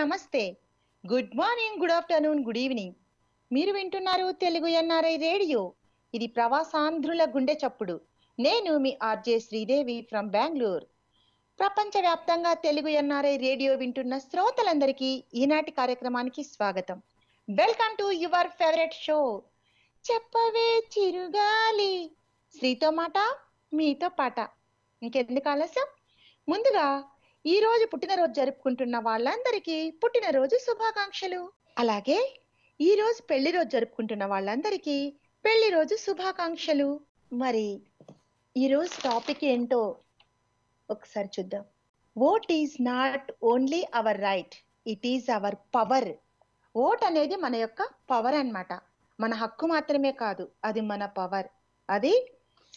నమస్తే good morning good afternoon good evening మీరు వింటున్నారు తెలుగు ఎన్ఆర్ఐ రేడియో ఇది ప్రవాసాంధ్రుల గుండె చప్పుడు నేను మీ ఆర్జే శ్రీదేవి ఫ్రమ్ బెంగళూరు ప్రపంచవ్యాప్తంగా తెలుగు ఎన్ఆర్ఐ రేడియో వింటున్న శ్రోతలందరికీ ఈనాటి కార్యక్రమానికి స్వాగతం welcome to your favourite show Cheppave చిరుగాలి శ్రీతో మాట మీతో పాట ఇంకెందుకు ఆలస్యం ముందుగా ఈ రోజు పుట్టినరోజు జరుపుకుంటున్న వాళ్ళందరికీ పుట్టినరోజు శుభాకాంక్షలు అలాగే ఈ రోజు పెళ్లి రోజు జరుపుకుంటున్న వాళ్ళందరికీ పెళ్లి రోజు శుభాకాంక్షలు మరి ఈ రోజు టాపిక్ ఏంటో ఒకసారి చూద్దాం vote is not only our right it is our power vote అనేది మన యొక్క పవర్ అన్నమాట మన హక్కు మాత్రమే కాదు అది మన పవర్ అది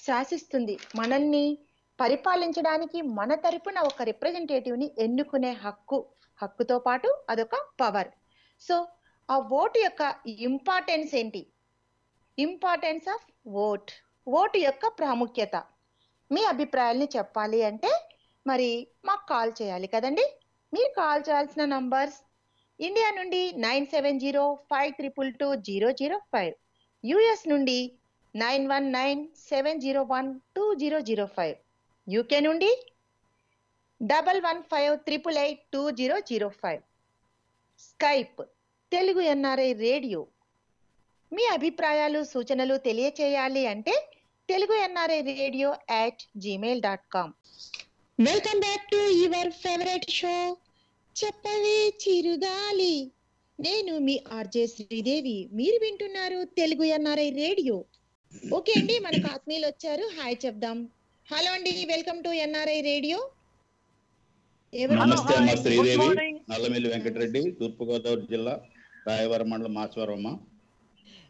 శాసిస్తుంది మనల్ని పరిపాలించడానికి మన తరపున ఒక రిప్రజెంటేటివ్ ని ఎన్నుకునే హక్కుతో పాటు అదొక పవర్ సో ఆ ఓటు యొక్క ఇంపార్టెన్స్ ఏంటి ఇంపార్టెన్స్ ఆఫ్ ఓట్ ఓటు యొక్క ప్రాముఖ్యత మీ అభిప్రాయాల్ని చెప్పాలి అంటే మరి మాకు కాల్ చేయాలి కదండి మీరు కాల్ చేయాల్సిన నంబర్స్ ఇండియా నుండి 9705222005 యుఎస్ నుండి 9197012005 యూకే నుండి 1158882005 స్కైప్ తెలుగు ఎన్ఆర్ఐ రేడియో మీ అభిప్రాయాలు సూచనలు తెలియచేయాలి అంటే teluguNRIradio@gmail.com welcome back to your favourite show Cheppave చిరుగాలి నేను మీ ఆర్జే శ్రీదేవి మీరు వింటున్నారు తెలుగు ఎన్ఆర్ఐ రేడియో ఓకే అండి మనకు ఆత్మీయులు వచ్చారు హాయ్ చెప్దాం హలో అండి వెల్కమ్ టు ఎన్ఆర్ఐ రేడియో నమస్తే అమ్మ శ్రీదేవి నల్లమిల్లి వెంకట్ రెడ్డి తూర్పుగోదావరి జిల్లా రాయవరం మండలం మాచవరమ్మ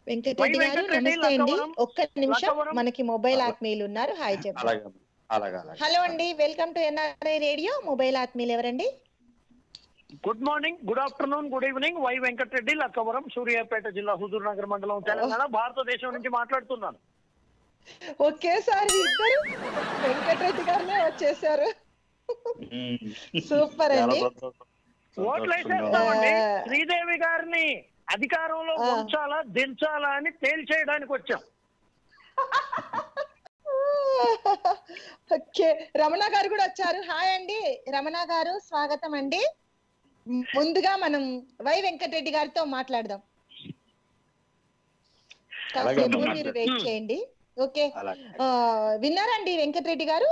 వెంకట్ రెడ్డి గారు నమస్తే అండి ఒక్క నిమిషం మనకి మొబైల్ ఆత్మీయులు ఉన్నారు హాయ్ చెప్పండి అలాగా హలో అండి welcome to NRI radio mobile ఆత్మీయులు ఎవరండి good morning good afternoon good evening Y Venkat Reddy Lakkavaram Suryapet జిల్లా హుదూర్నగర్ మండలం తెలంగాణ భారతదేశం నుంచి మాట్లాడుతున్నాను ఒకేసారి ఇద్దరు వెంకటరెడ్డి గారినే వచ్చేసారు సూపర్ అండి ఓట్లేసేస్తామండి శ్రీదేవి గారిని అధికారంలో ఉంచాలా దించాలా అని తేల్చేయడానికి వచ్చాం ఓకే రమణ గారు కూడా వచ్చారు హాయ్ అండి రమణ గారు స్వాగతం అండి ముందుగా మనం వై వెంకటరెడ్డి గారితో మాట్లాడదాం మీరు వెయిట్ చేయండి ఓకే విన్నారండి వెంకటరెడ్డి గారు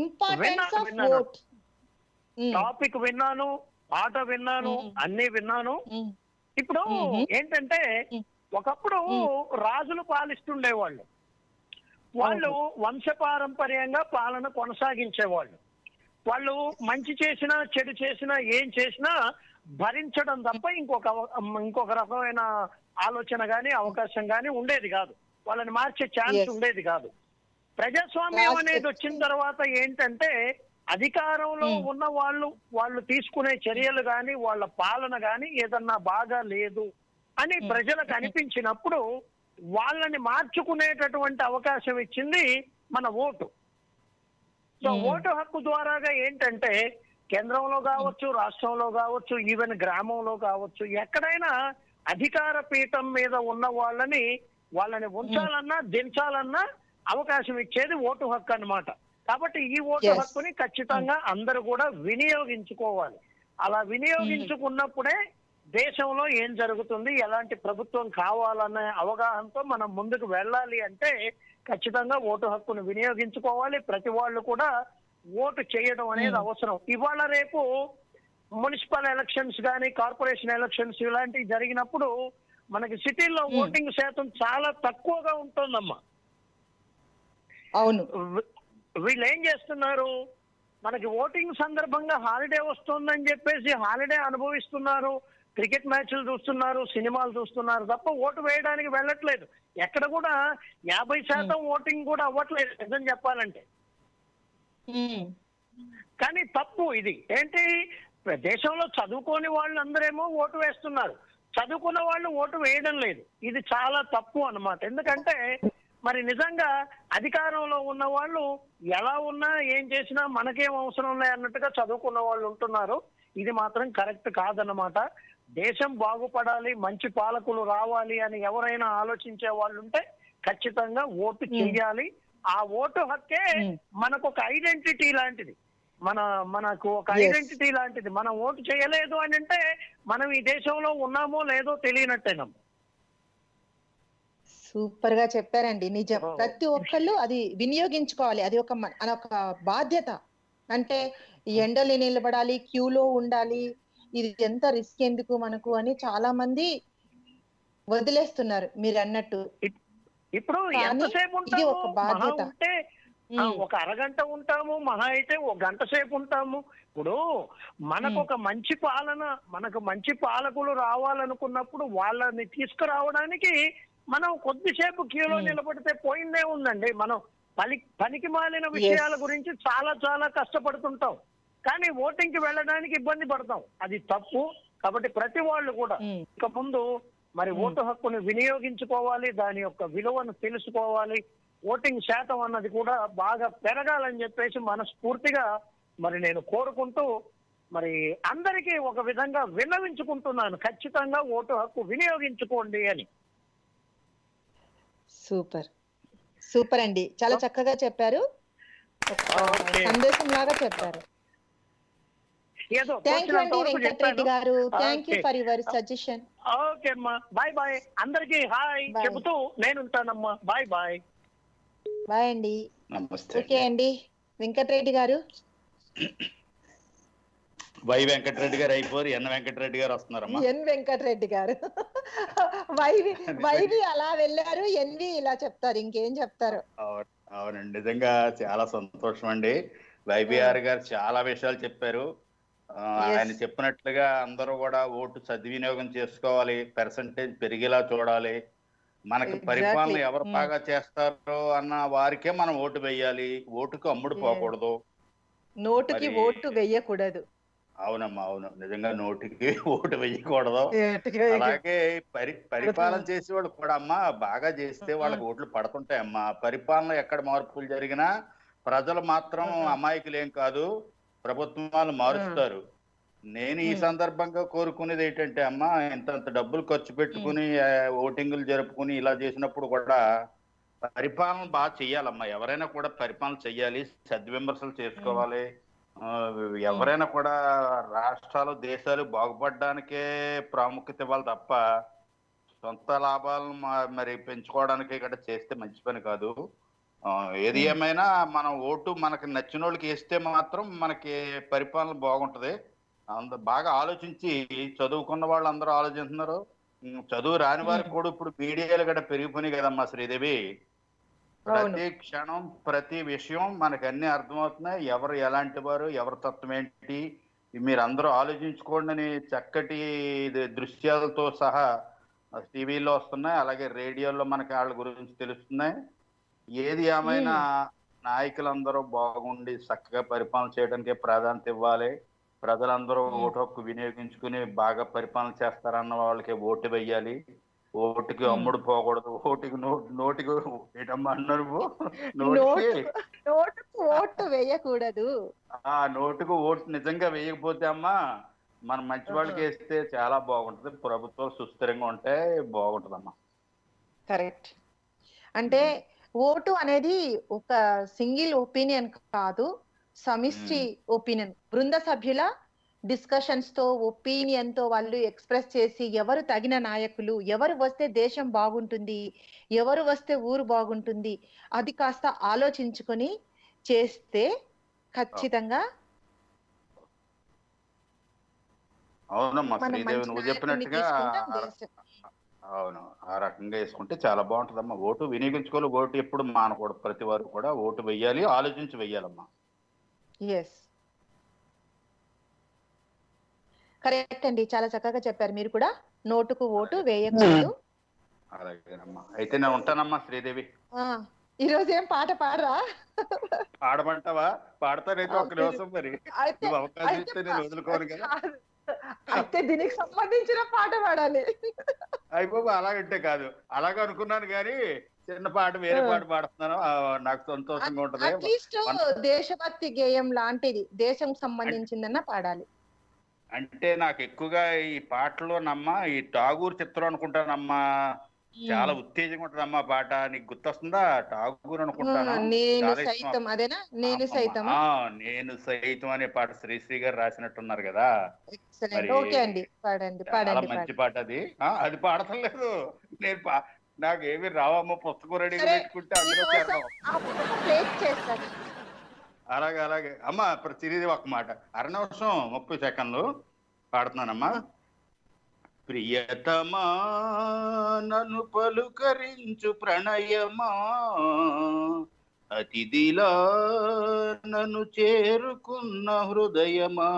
ఇంపార్టెన్స్ ఆఫ్ ఓట్ టాపిక్ విన్నాను పాట విన్నాను అన్ని విన్నాను ఇప్పుడు ఏంటంటే ఒకప్పుడు రాజులు పాలిస్తుండేవాళ్ళు వాళ్ళు వంశపారంపర్యంగా పాలన కొనసాగించేవాళ్ళు వాళ్ళు మంచి చేసినా చెడు చేసినా ఏం చేసినా భరించడం తప్ప ఇంకొక రకమైన ఆలోచన కానీ అవకాశం కానీ ఉండేది కాదు వాళ్ళని మార్చే ఛాన్స్ ఉండేది కాదు ప్రజాస్వామ్యం అనేది వచ్చిన తర్వాత ఏంటంటే అధికారంలో ఉన్న వాళ్ళు తీసుకునే చర్యలు కానీ వాళ్ళ పాలన కానీ ఏదన్నా బాగా లేదు అని ప్రజలకు అనిపించినప్పుడు వాళ్ళని మార్చుకునేటటువంటి అవకాశం ఇచ్చింది మన ఓటు సో ఓటు హక్కు ద్వారాగా ఏంటంటే కేంద్రంలో కావచ్చు రాష్ట్రంలో కావచ్చు ఈవెన్ గ్రామంలో కావచ్చు ఎక్కడైనా అధికార పీఠం మీద ఉన్న వాళ్ళని ఉంచాలన్నా దించాలన్నా అవకాశం ఇచ్చేది ఓటు హక్కు అన్నమాట కాబట్టి ఈ ఓటు హక్కుని ఖచ్చితంగా అందరూ కూడా వినియోగించుకోవాలి అలా వినియోగించుకున్నప్పుడే దేశంలో ఏం జరుగుతుంది ఎలాంటి ప్రభుత్వం కావాలనే అవగాహనతో మనం ముందుకు వెళ్ళాలి అంటే ఖచ్చితంగా ఓటు హక్కును వినియోగించుకోవాలి ప్రతి వాళ్ళు కూడా ఓటు చేయడం అనేది అవసరం ఇవాళ రేపు మున్సిపల్ ఎలక్షన్స్ కానీ కార్పొరేషన్ ఎలక్షన్స్ ఇలాంటివి జరిగినప్పుడు మనకి సిటీల్లో ఓటింగ్ శాతం చాలా తక్కువగా ఉంటుందమ్మా అవును వీళ్ళు ఏం చేస్తున్నారు మనకి ఓటింగ్ సందర్భంగా హాలిడే వస్తుందని చెప్పేసి హాలిడే అనుభవిస్తున్నారు క్రికెట్ మ్యాచ్లు చూస్తున్నారు సినిమాలు చూస్తున్నారు తప్ప ఓటు వేయడానికి వెళ్ళట్లేదు ఎక్కడ కూడా 50% ఓటింగ్ కూడా అవ్వట్లేదు నిజం చెప్పాలంటే కానీ తప్పు ఇది ఏంటి దేశంలో చదువుకోని వాళ్ళు అందరేమో ఓటు వేస్తున్నారు చదువుకున్న వాళ్ళు ఓటు వేయడం లేదు ఇది చాలా తప్పు అన్నమాట ఎందుకంటే మరి నిజంగా అధికారంలో ఉన్న వాళ్ళు ఎలా ఉన్నా ఏం చేసినా మనకేం అవసరం లేదన్నట్టుగా చదువుకున్న వాళ్ళు ఉంటున్నారు ఇది మాత్రం కరెక్ట్ కాదన్నమాట. దేశం బాగుపడాలి, మంచి పాలకులు రావాలి అని ఎవరైనా ఆలోచించే వాళ్ళు ఉంటే ఖచ్చితంగా ఓటు చేయాలి. ఆ ఓటు హక్కే మనకు ఒక ఐడెంటిటీ లాంటిది, మనకు ఒక ఐడెంటిటీ లాంటిది. మనం ఓటు చేయలేదు అని అంటే మనం ఈ దేశంలో ఉన్నామో లేదో తెలియనట్టేనమ్మ. సూపర్ గా చెప్పారండి, నిజం. ప్రతి ఒక్కళ్ళు అది వినియోగించుకోవాలి, అది ఒక బాధ్యత. అంటే ఎండలు నిలబడాలి, క్యూలో ఉండాలి, ఇది ఎంత రిస్క్ ఎందుకు మనకు అని చాలా మంది వదిలేస్తున్నారు మీరు అన్నట్టు. ఇప్పుడు ఇది ఒక బాధ్యత. ఒక అరగంట ఉంటాము, మహా అయితే ఒక గంట సేపు ఉంటాము. ఇప్పుడు మనకు ఒక మంచి పాలన, మనకు మంచి పాలకులు రావాలనుకున్నప్పుడు వాళ్ళని తీసుకురావడానికి మనం కొద్దిసేపు క్యూలో నిలబడితే పోయిందే ఉందండి. మనం పనికి మాలిన విషయాల గురించి చాలా చాలా కష్టపడుతుంటాం, కానీ ఓటింగ్ కి వెళ్ళడానికి ఇబ్బంది పడతాం. అది తప్పు. కాబట్టి ప్రతి వాళ్ళు కూడా ఇక ముందు మరి ఓటు హక్కును వినియోగించుకోవాలి, దాని యొక్క విలువను తెలుసుకోవాలి, ఓటింగ్ శాతం అన్నది కూడా బాగా పెరగాలని చెప్పేసి మనస్ఫూర్తిగా మరి నేను కోరుకుంటూ మరి అందరికీ ఒక విధంగా విన్నవించుకుంటున్నాను, ఖచ్చితంగా ఓటు హక్కు వినియోగించుకోండి అని. సూపర్ సూపర్ అండి, చాలా చక్కగా చెప్పారు, సందేశం లాగా చెప్పారు. థ్యాంక్ యూ అండి వెంకట్ రెడ్డి గారు, thank you for your suggestion. Okay అమ్మా, బాయ్ బాయ్. అందరికీ హాయ్ చెబుతూ నేను ఉంటానమ్మా. Bye bye. బాయ్ అండి, నమస్తే. ఓకే అండి వెంకట్ రెడ్డి గారు, వై వెంకట్ రెడ్డి గారు అయిపోయారు, ఎన్ వెంకట్ రెడ్డి గారు వస్తున్నారమ్మా. ఎన్ వెంకట్ రెడ్డి గారు వైవి అలా వెళ్ళారు, ఎన్వి ఇలా చెప్తారు, ఇంకేం చెప్తారు. అవునండి, నిజంగా చాలా సంతోషం అండి. వైవిఆర్ గారు చాలా విషయాలు చెప్పారు. ఆయన చెప్పినట్లుగా అందరూ కూడా ఓటు సద్వినియోగం చేసుకోవాలి, పర్సంటేజ్ పెరిగేలా చూడాలి. మనకి పరిపాలన ఎవరు బాగా చేస్తారో అన్న వారికే మనం ఓటు వేయాలి, ఓటుకు అమ్ముడు పోకూడదు, నోటుకి ఓటు వేయకూడదు. అవునమ్మా, అవును, నిజంగా నోటికి ఓటు వేయకూడదు. అలాగే పరిపాలన చేసేవాళ్ళు కూడా అమ్మా బాగా చేస్తే వాళ్ళకి ఓట్లు పడుతుంటాయమ్మా. పరిపాలన ఎక్కడ మార్పులు జరిగినా ప్రజలు మాత్రం అమాయకులేం కాదు, ప్రభుత్వాలు మారుస్తారు. నేను ఈ సందర్భంగా కోరుకునేది ఏంటంటే అమ్మా, ఇంతంత డబ్బులు ఖర్చు పెట్టుకుని ఓటింగులు జరుపుకుని ఇలా చేసినప్పుడు కూడా పరిపాలన బాగా చెయ్యాలమ్మా. ఎవరైనా కూడా పరిపాలన చెయ్యాలి, సద్విమర్శలు చేసుకోవాలి. ఎవరైనా కూడా రాష్ట్రాలు దేశాలు బాగుపడడానికే ప్రాముఖ్యత ఇవ్వాలి తప్ప సొంత లాభాలను మరి పెంచుకోవడానికి ఇక్కడ చేస్తే మంచి పని కాదు. ఏది ఏమైనా మనం ఓటు మనకి నచ్చిన వాళ్ళకి వేస్తే మాత్రం మనకి పరిపాలన బాగుంటుంది. బాగా ఆలోచించి, చదువుకున్న వాళ్ళు అందరూ ఆలోచిస్తున్నారు, చదువు రాని వారికి కూడా ఇప్పుడు మీడియాలు కూడా పెరిగిపోయినాయి కదమ్మా శ్రీదేవి. ప్రతి క్షణం ప్రతి విషయం మనకు అన్ని అర్థమవుతున్నాయి, ఎవరు ఎలాంటి వారు, ఎవరి తత్వం ఏంటి, మీరు అందరూ ఆలోచించుకోండి అని చక్కటి దృశ్యాలతో సహా టీవీలో వస్తున్నాయి, అలాగే రేడియోలో మనకి వాళ్ళ గురించి తెలుస్తున్నాయి. ఏది ఏమైనా నాయకులందరూ బాగుండి చక్కగా పరిపాలన చేయడానికే ప్రాధాన్యత ఇవ్వాలి. ప్రజలందరూ ఓటు హక్కు వినియోగించుకుని బాగా పరిపాలన చేస్తారన్న వాళ్ళకి ఓటు వేయాలి, ఓటుకి అమ్ముడు పోకూడదు, ఓటుకి నోటికి ఏటమ్మా అన్నారు, నోటుకు ఓటు వేయకూడదు. ఆ నోటుకు ఓటు నిజంగా వేయకపోతే అమ్మా మనం మంచి వాళ్ళకి వేస్తే చాలా బాగుంటది, ప్రభుత్వం సుస్థిరంగా ఉంటే బాగుంటదమ్మా. కరెక్ట్. అంటే ఓటు అనేది ఒక సింగిల్ ఒపీనియన్ కాదు, సమిష్టి ఒపీనియన్. బృంద సభ్యుల డిస్కషన్స్ తో, ఒపీనియన్ తో వాళ్ళు ఎక్స్ప్రెస్ చేసి ఎవరు తగిన నాయకులు, ఎవరు వస్తే దేశం బాగుంటుంది, ఎవరు వస్తే ఊరు బాగుంటుంది, అది కాస్త ఆలోచించుకొని చేస్తే ఖచ్చితంగా అవును ఆ రకంగా వేసుకుంటే చాలా బాగుంటుందమ్మా. ఓటు వినియోగించుకోవాలి, ఓటు ఎప్పుడు మానకూడదు, ప్రతి వారు కూడా ఓటు వెయ్యాలి, ఆలోచించి వెయ్యాలమ్మా. ఎస్, కరెక్ట్ అండి, చాలా చక్కగా చెప్పారు మీరు కూడా. నోటుకు ఓటు వేయకూడదు. అలాగేనమ్మా, అయితే నేను ఉంటానమ్మా శ్రీదేవి. ఈరోజు ఏం పాట పాడరా? పాడమంటావా? పాడతానైతే ఒక నిమిషం, మరి అవకాశం ఇస్తే నేను వదులుకోను కదా. అయితే దీనికి సంబంధించిన పాట పాడాలి. అయిపోయి అలాగంటే కాదు, అలాగే అనుకున్నాను కానీ చిన్న పాట వేరే పాట పాడుతున్నాను, నాకు సంతోషంగా ఉంటుంది. దేశభక్తి గేయం లాంటిది, దేశం సంబంధించిందన్నా పాడాలి. అంటే నాకు ఎక్కువగా ఈ పాటలోనమ్మా ఈ ఠాగూర్ చిత్రం అనుకుంటానమ్మా, చాలా ఉత్తేజంగా ఉంటదమ్మా పాట. నీకు గుర్తొస్తుందా? ఠాగూర్ అనుకుంటాను. నేను సైతం అనే పాట శ్రీశ్రీ గారు రాసినట్టున్నారు కదా, చాలా మంచి పాట అది. అది పాడటం లేదు నేను, నాకు ఏమి రావమ్మా పుస్తకం రెడీ పెట్టుకుంటే అలాగే. అలాగే అమ్మా ప్రతిదీ ఒక మాట 1:30 పాడుతున్నానమ్మా. ప్రియతమా నన్ను పలుకరించు ప్రణయమా, అతిథిలా నన్ను చేరుకున్న హృదయమా,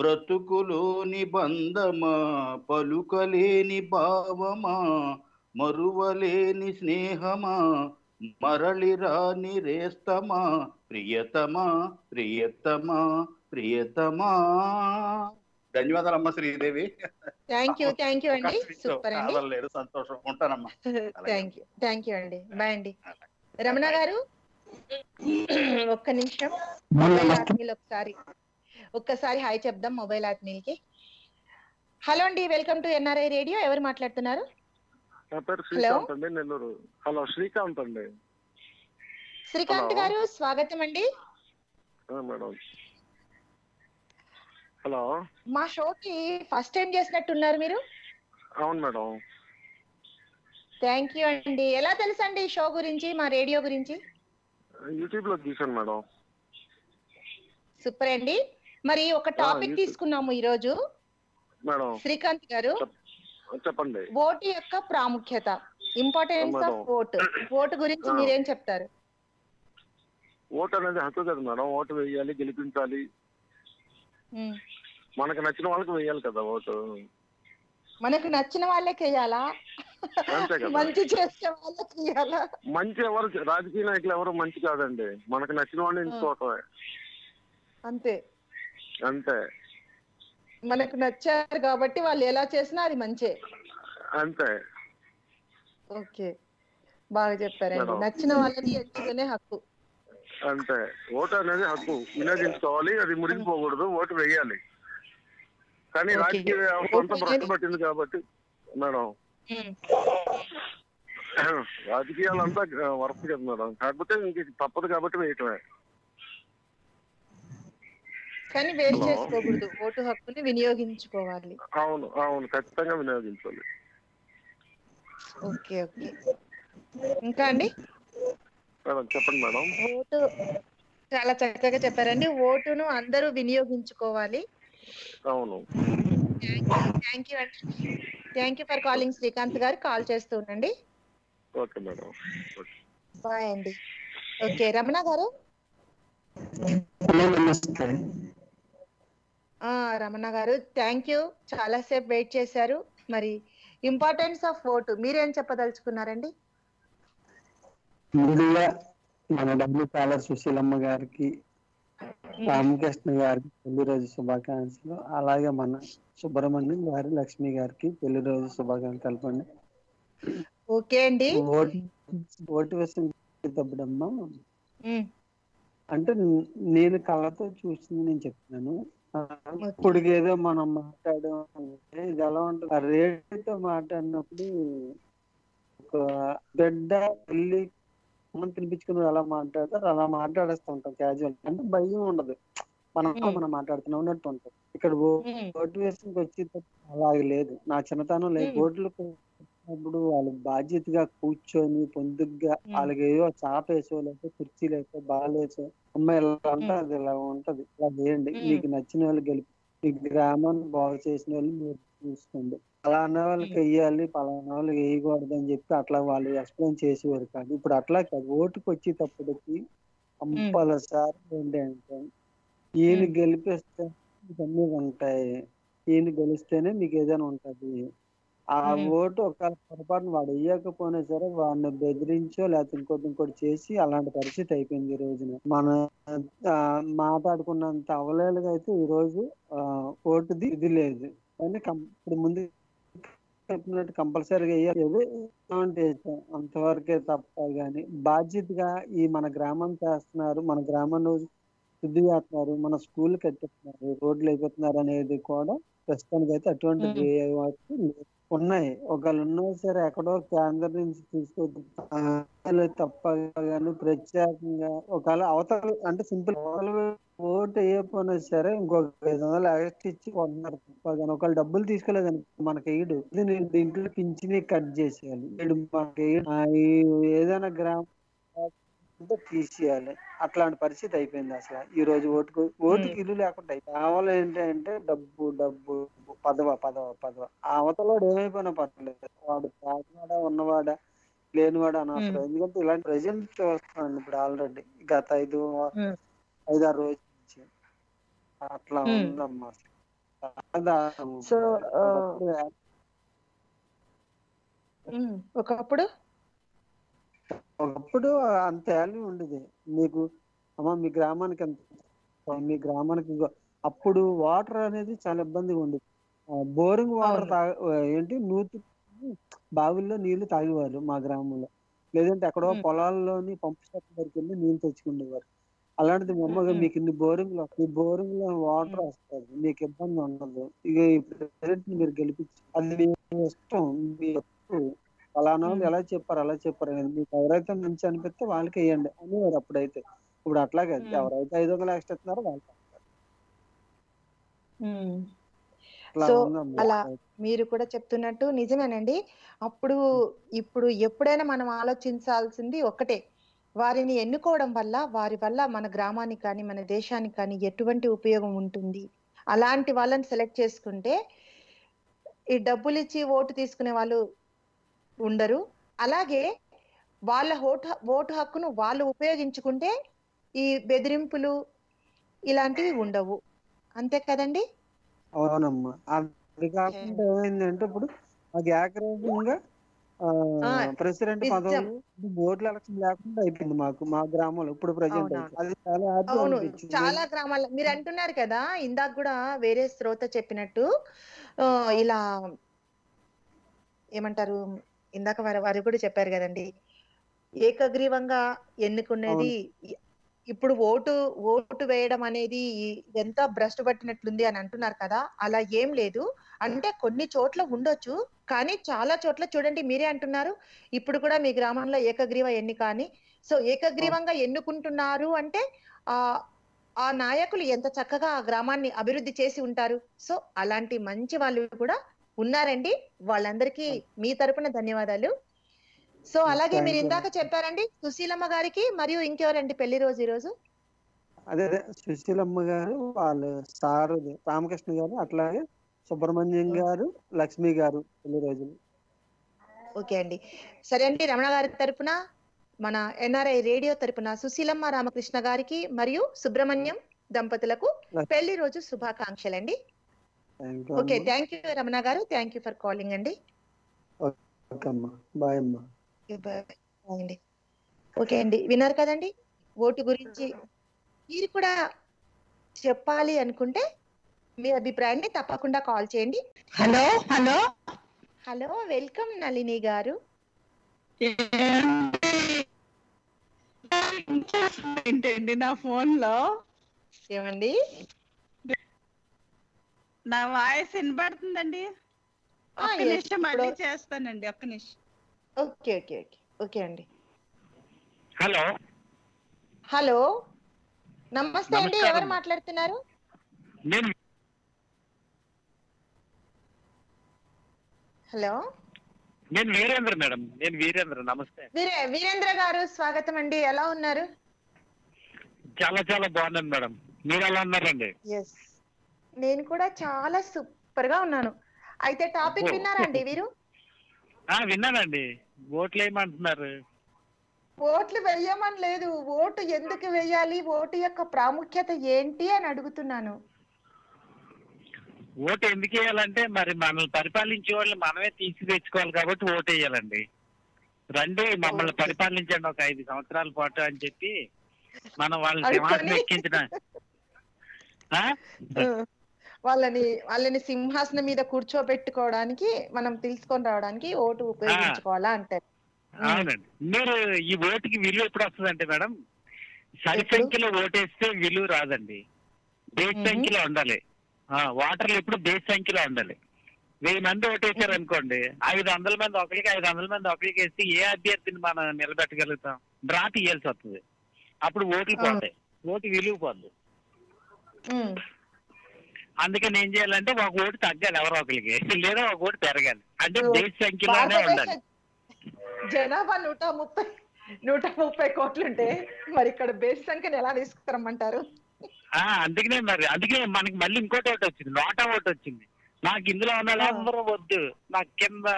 బ్రతుకులోని బంధమా, పలుకలేని భావమా, మరువలేని స్నేహమా, మరళిరా నిరేస్తమా, ప్రియతమా ప్రియతమా ప్రియతమా. ధన్యవాదాలమ్మా Sridevi. Thank you. Thank you అండి. సూపర్ అండి, సంతోషం. ఉంటానమ్మా. Thank you. థ్యాంక్ యూ అండి. బాయ్ అండి. రమణ గారు ఒక్క నిమిషం మొబైల్ ఆత్మీయులు ఒక్కసారి హాయ్ చెప్దాం మొబైల్ ఆత్మీయులకి. హలో అండి, వెల్కమ్ టు ఎన్ఆర్ఐ రేడియో. ఎవరు మాట్లాడుతున్నారు? నా పేరు శ్రీకాంత్ అండి, నెల్లూరు. హలో శ్రీకాంత్ అండి. శ్రీకాంత్ గారు స్వాగతం అండి. మేడం హలో, మా షోకి ఫస్ట్ టైం చేసినట్టున్నారు మీరు. అవును మేడం. థ్యాంక్ యూ అండి. ఎలా తెలుసండి ఈ షో గురించి, మా రేడియో గురించి? యూట్యూబ్ లో చూసాను మేడం. సూపర్ అండి. మరి ఒక టాపిక్ తీసుకున్నాము ఈ రోజు మేడం. శ్రీకాంత్ గారు చెప్పండి, ఓటు యొక్క ప్రాముఖ్యత, ఇంపార్టెన్స్ ఆఫ్ ఓటు, ఓటు గురించి మీరేం చెప్తారు? ఓటు అనేది హక్కు కదా మేడం. ఓటు వేయాలి, గెలిపించాలి, మనకు నచ్చిన వాళ్ళకి వేయాలి కదా. ఓటు మనకు నచ్చిన వాళ్ళకి వేయాలా? మంచి చేసే వాళ్ళకి వేయాలా? మంచి ఎవరు, రాజకీయ నాయకులు ఎవరు మంచి కాదండి, మనకు నచ్చిన వాళ్ళని ఎంచుకోవటమే. అంతే అంతే, మనకు నచ్చారు కాబట్టి వాళ్ళు ఎలా చేసినా అది మంచి. అంతే. ఓకే, బాగా చెప్పారండి. నచ్చిన వాళ్ళని ఎంచుకునే హక్కు. అంతే, ఓటు అనేది హక్కు, వినియోగించుకోవాలి, అది మురిగిపోకూడదు, ఓటు వేయాలి. కానీ రాజకీయ కొంత ప్రశ్న పట్టింది కాబట్టి మేడం, రాజకీయాలంతా వరస కదా మేడం, కాకపోతే ఇంక తప్పదు కాబట్టి వేయటమే. కానీ వేరు చేసుకోకూడదు, ఓటు హక్కుని వినియోగించుకోవాలి. అవును అవును, ఖచ్చితంగా వినియోగించాలి. Okay okay. ఇంకా అండి చెప్పండి మేడం. ఓటు చాలా చక్కగా చెప్పారండి, ఓటును అందరూ వినియోగించుకోవాలి. అవును. థ్యాంక్ యూ అండి. Thank you for calling Srikanth గారు. కాల్ చేస్తూ ఉండండి. ఓకే మేడం, బాయ్ అండి. ఓకే రమణ గారు. రమణ గారు థ్యాంక్ యూ, చాలా సేపు వెయిట్ చేశారు. మరి ఇంపార్టెన్స్ ఆఫ్ ఓటు మీరేం చెప్పదలుచుకున్నారండి? ముందుగా మన డబ్ల్యూ పాలర్ సుశీలమ్మ గారికి, రామకృష్ణ గారికి పెళ్లి రోజు శుభాకాంక్షలు. అలాగే మన సుబ్రహ్మణ్యం గారి, లక్ష్మి గారికి పెళ్లి రోజు శుభాకాంక్షలు అండి. ఓకే అండి. ఓటు వేసేటప్పుడమ్మా అంటే నేను కళ్ళతో చూసింది నేను చెప్తున్నాను. ఇప్పుడు ఏదో మనం మాట్లాడడం ఇది ఎలా ఉంటుంది, ఆ రేడియోతో మాట్లాడినప్పుడు ఒక గడ్డ పెళ్లి తినిపించుకుని అలా మాట్లాడతారు, అలా మాట్లాడేస్తూ ఉంటాం క్యాజువల్, అంటే భయం ఉండదు, మనం మాట్లాడుతున్నాం అన్నట్టు ఉంటాం. ఇక్కడ ఓటు వేసుకు వచ్చేటప్పుడు అలాగే లేదు, నా చిన్నతనం లేదు. ఓట్లకు వచ్చినప్పుడు వాళ్ళు బాధ్యతగా కూర్చొని పొందుగ్గా వాళ్ళకి ఏదో చాప వేసో, లేకపోతే కుర్చీ లేకపోతే బాలేసో, అమ్మాయి ఇలా అంటే అది ఇలా ఉంటది, ఇలా చేయండి, మీకు నచ్చిన వాళ్ళు గెలిపి, మీ గ్రామాన్ని బాగు చేసిన వాళ్ళు మీరు చూసుకోండి, పలానా వాళ్ళకి వెయ్యాలి, పలానా వాళ్ళకి వేయకూడదు అని చెప్పి అట్లా వాళ్ళు ఎక్స్ప్లెయిన్ చేసేవారు. కానీ ఇప్పుడు అట్లా కాదు, ఓటుకు వచ్చేటప్పటికి కంపల్సరీ ఏంటంటే ఈయన గెలిపిస్తే ఇవన్నీ ఉంటాయి, ఈయన గెలిస్తేనే మీకు ఏదైనా ఉంటది. ఆ ఓటు ఒకవేళ పొరపాటున వాడు వేయకపోయినా సరే వాడిని బెదిరించో లేకపోతే ఇంకోటి చేసి అలాంటి పరిస్థితి అయిపోయింది ఈ రోజున. మనం మాట్లాడుకున్నంత అవలేలుగా అయితే ఈ రోజు ఓటుది ఇది లేదు. కానీ ఇప్పుడు ముందు చెప్పినట్టు కంపల్సరీగా వేయాలి, అంతవరకే తప్ప. కానీ బాధ్యతగా ఈ మన గ్రామం చేస్తున్నారు, మన గ్రామం శుద్ధి చేస్తున్నారు, మన స్కూల్ కట్టేస్తున్నారు, రోడ్లు అయిపోతున్నారు అనేది కూడా ప్రస్తుతానికి అయితే అటువంటిది ఉన్నాయి. ఒకవేళ ఉన్నా సరే ఎక్కడో కేంద్రం నుంచి తీసుకొచ్చి తప్ప గాని ప్రత్యేకంగా ఒకవేళ అవతల అంటే సింపుల్ ఓటు వేయకపోయినా సరే ఇంకొక 500 ఎక్స్ట్రా ఇచ్చి కొంటున్నారు తప్ప కానీ ఒకవేళ డబ్బులు తీసుకోలేదని మనకి ఎయిడు దీంట్లో పింఛని కట్ చేసేయాలి. మనకి ఏదైనా గ్రామం తీసేయాలి, అట్లాంటి పరిస్థితి అయిపోయింది. అసలు ఈ రోజు ఓటుకి ఇల్లు లేకుండా కావాలి. ఏంటంటే డబ్బు డబ్బు పదవ పదవ పదవ అవతలవాడు ఏమైపోయినా పర్వాలేదు, వాడు తాకినాడా ఉన్నవాడా లేనివాడా అనవసరం. ఎందుకంటే ఇలాంటి ప్రజెంట్ చూస్తున్నాను ఇప్పుడు ఆల్రెడీ గత 5-6 రోజు నుంచి అట్లా ఉందమ్మా. సో ఒకప్పుడు అంత వాల్యూ ఉండేది. మీకు అమ్మ మీ గ్రామానికి ఎంత, మీ గ్రామానికి అప్పుడు వాటర్ అనేది చాలా ఇబ్బందిగా ఉండేది. బోరింగ్ వాటర్ నూతి బావుల్లో నీళ్లు తాగేవారు మా గ్రామంలో, లేదంటే ఎక్కడో పొలాల్లోని పంపు సెట్ దగ్గరికి వెళ్ళి నీళ్లు తెచ్చుకునేవారు. అలాంటిది అమ్మగా మీకు ఇన్ని బోరింగ్లు వస్తాయి, బోరింగ్ లో వాటర్ వస్తుంది, మీకు ఇబ్బంది ఉండదు. ఇక మీరు గెలిపించి అది మీ ఇష్టం, మీ ఫలానా వాళ్ళు ఎలా చెప్పారు అలా చెప్పారు, మీకు ఎవరైతే మంచి అనిపిస్తే వాళ్ళకి వేయండి అనేవారు అప్పుడైతే. ఇప్పుడు అట్లాగే ఎవరైతే 500 ఎక్స్ట్రా ఇస్తున్నారో వాళ్ళకి. సో అలా మీరు కూడా చెప్తున్నట్టు నిజమేనండి. అప్పుడు ఇప్పుడు ఎప్పుడైనా మనం ఆలోచించాల్సింది ఒక్కటే, వారిని ఎన్నుకోవడం వల్ల వారి వల్ల మన గ్రామానికి కానీ మన దేశానికి కానీ ఎటువంటి ఉపయోగం ఉంటుంది. అలాంటి వాళ్ళని సెలెక్ట్ చేసుకుంటే ఈ డబ్బులు ఇచ్చి ఓటు తీసుకునే వాళ్ళు ఉండరు. అలాగే వాళ్ళ ఓటు హక్కును వాళ్ళు ఉపయోగించుకుంటే ఈ బెదిరింపులు ఇలాంటివి ఉండవు, అంతే కదండి. అవునమ్మా. అది కాకుండా ఏమైందంటే ఇప్పుడు ఏకరీకంగా ప్రెసిడెంట్ పదవులు ఓట్ల ఎలక్షన్ లేకుండా అయిపోయింది మాకు, మా గ్రామాలు ఇప్పుడు ప్రజెంట్. అవును, చాలా గ్రామాల్లో మీరు అంటున్నారు కదా ఇందాక కూడా వేరే శ్రోత చెప్పినట్టు, ఇలా ఏమంటారు ఇందాక వారు కూడా చెప్పారు కదండి, ఏకగ్రీవంగా ఎన్నుకునేది ఇప్పుడు ఓటు వేయడం అనేది ఎంత భ్రష్టు పట్టినట్లుంది అని అంటున్నారు కదా. అలా ఏం లేదు, అంటే కొన్ని చోట్ల ఉండొచ్చు కానీ చాలా చోట్ల చూడండి మీరే అంటున్నారు ఇప్పుడు కూడా మీ గ్రామంలో ఏకగ్రీవ ఎన్నిక అని. సో ఏకగ్రీవంగా ఎన్నుకుంటున్నారు అంటే ఆ నాయకులు ఎంత చక్కగా ఆ గ్రామాన్ని అభివృద్ధి చేసి ఉంటారు. సో అలాంటి మంచి వాళ్ళు కూడా ఉన్నారండి, వాళ్ళందరికీ మీ తరపున ధన్యవాదాలు. సో అలాగే మీరు ఇందాక చెప్పారండి సుశీలమ్మ గారికి మరియు ఇంకెవరండి పెళ్లి రోజు ఈ రోజు? అదే సుశీలమ్మ గారు, వాళ్ళు సారు రామకృష్ణ గారు, అట్లాగే సుబ్రహ్మణ్యం గారు, లక్ష్మి గారు పెళ్లి రోజులు. ఓకే అండి, సరే అండి. రమణ గారి తరపున మన ఎన్ఆర్ఐ రేడియో తరపున సుశీలమ్మ రామకృష్ణ గారికి మరియు సుబ్రహ్మణ్యం దంపతులకు పెళ్లి రోజు శుభాకాంక్షలు అండి. ఓకే, థ్యాంక్ యూ రమణ గారు, థ్యాంక్ యూ ఫర్ కాలింగ్ అండి. ఓకే అండి, విన్నారు కదండి ఓటు గురించి. మీరు కూడా చెప్పాలి అనుకుంటే మీ అభిప్రాయాన్ని తప్పకుండా కాల్ చేయండి. Hello hello hello, welcome Nalini గారు. ఏంటండి నా ఫోన్ లో ఏమండి నా వాయిస్ వినబడుతుందండి? ఒక్క నిమిషం మళ్ళీ చేస్తానండి, ఒక్క నిమిషం. ఓకే ఓకే ఓకే ఓకే అండి. హలో హలో, నమస్తే అండి, ఎవరు మాట్లాడుతున్నారు? హలో, నేను వీరేంద్ర మేడం. నేను వీరేంద్ర, నమస్తే. వీరేంద్ర గారు స్వాగతం అండి, ఎలా ఉన్నారు? చాలా చాలా బాగున్నాను మేడం, మీరు ఎలా ఉన్నారండి? నేను కూడా చాలా సూపర్ గా ఉన్నాను. అయితే టాపిక్ విన్నారండి వీరు? విన్నానండి. ఓట్లు వేయమంటున్నారు. ఓట్లు వేయమని లేదు, ఓటు ఎందుకు వేయాలి, ఓటు యొక్క ప్రాముఖ్యత ఏంటి అని అడుగుతున్నాను. ఓటు ఎందుకు వేయాలంటే మరి మనల్ని పరిపాలించే వాళ్ళు మనమే తీసి తెచ్చుకోవాలి కాబట్టి ఓటు వేయాలండి. రండి మమ్మల్ని పరిపాలించండి ఒక 5 సంవత్సరాల పాటు అని చెప్పి మనం వాళ్ళని సింహాసనం ఎక్కించడం, వాళ్ళని సింహాసనం మీద కూర్చోబెట్టుకోవడానికి మనం తెలుసుకొని రావడానికి ఓటు ఉపయోగించుకోవాలా అంటారు. అవునండి. మీరు ఈ ఓటుకి విలువ ఎప్పుడు వస్తుంది అంటే మేడం, సరి సంఖ్యలో ఓటేస్తే విలువ రాదండి, బేస్ సంఖ్యలో ఉండాలి. ఓటర్లు ఎప్పుడు బేస్ సంఖ్యలో ఉండాలి. 1000 మంది ఓటేశారు అనుకోండి, 500 మంది ఒకరికి 500 మంది ఒకరికి వేస్తే ఏ అభ్యర్థిని మనం నిలబెట్టగలుగుతాం? డ్రా తీయాల్సి వస్తుంది. అప్పుడు ఓట్లు పోతాయి, ఓటు విలువ పోద్దు. అందుకని ఏం చేయాలంటే ఒక ఓటు తగ్గాలి ఎవరో ఒకరికి, లేదా ఒక ఓటు పెరగాలి. అంటే బేస్ సంఖ్యలోనే ఉండాలి. జనాభా 130 కోట్లుంటే మరి ఇక్కడ బేస్ సంఖ్యను ఎలా తీసుకురమ్మంటారు? అందుకనే మరి, అందుకే మనకి మళ్ళీ ఇంకోటి ఓటు వచ్చింది, నోటా ఓటు వచ్చింది. నాకు ఇందులో ఉన్నవాళ్ళెవ్వరూ వద్దు, నాకు కింద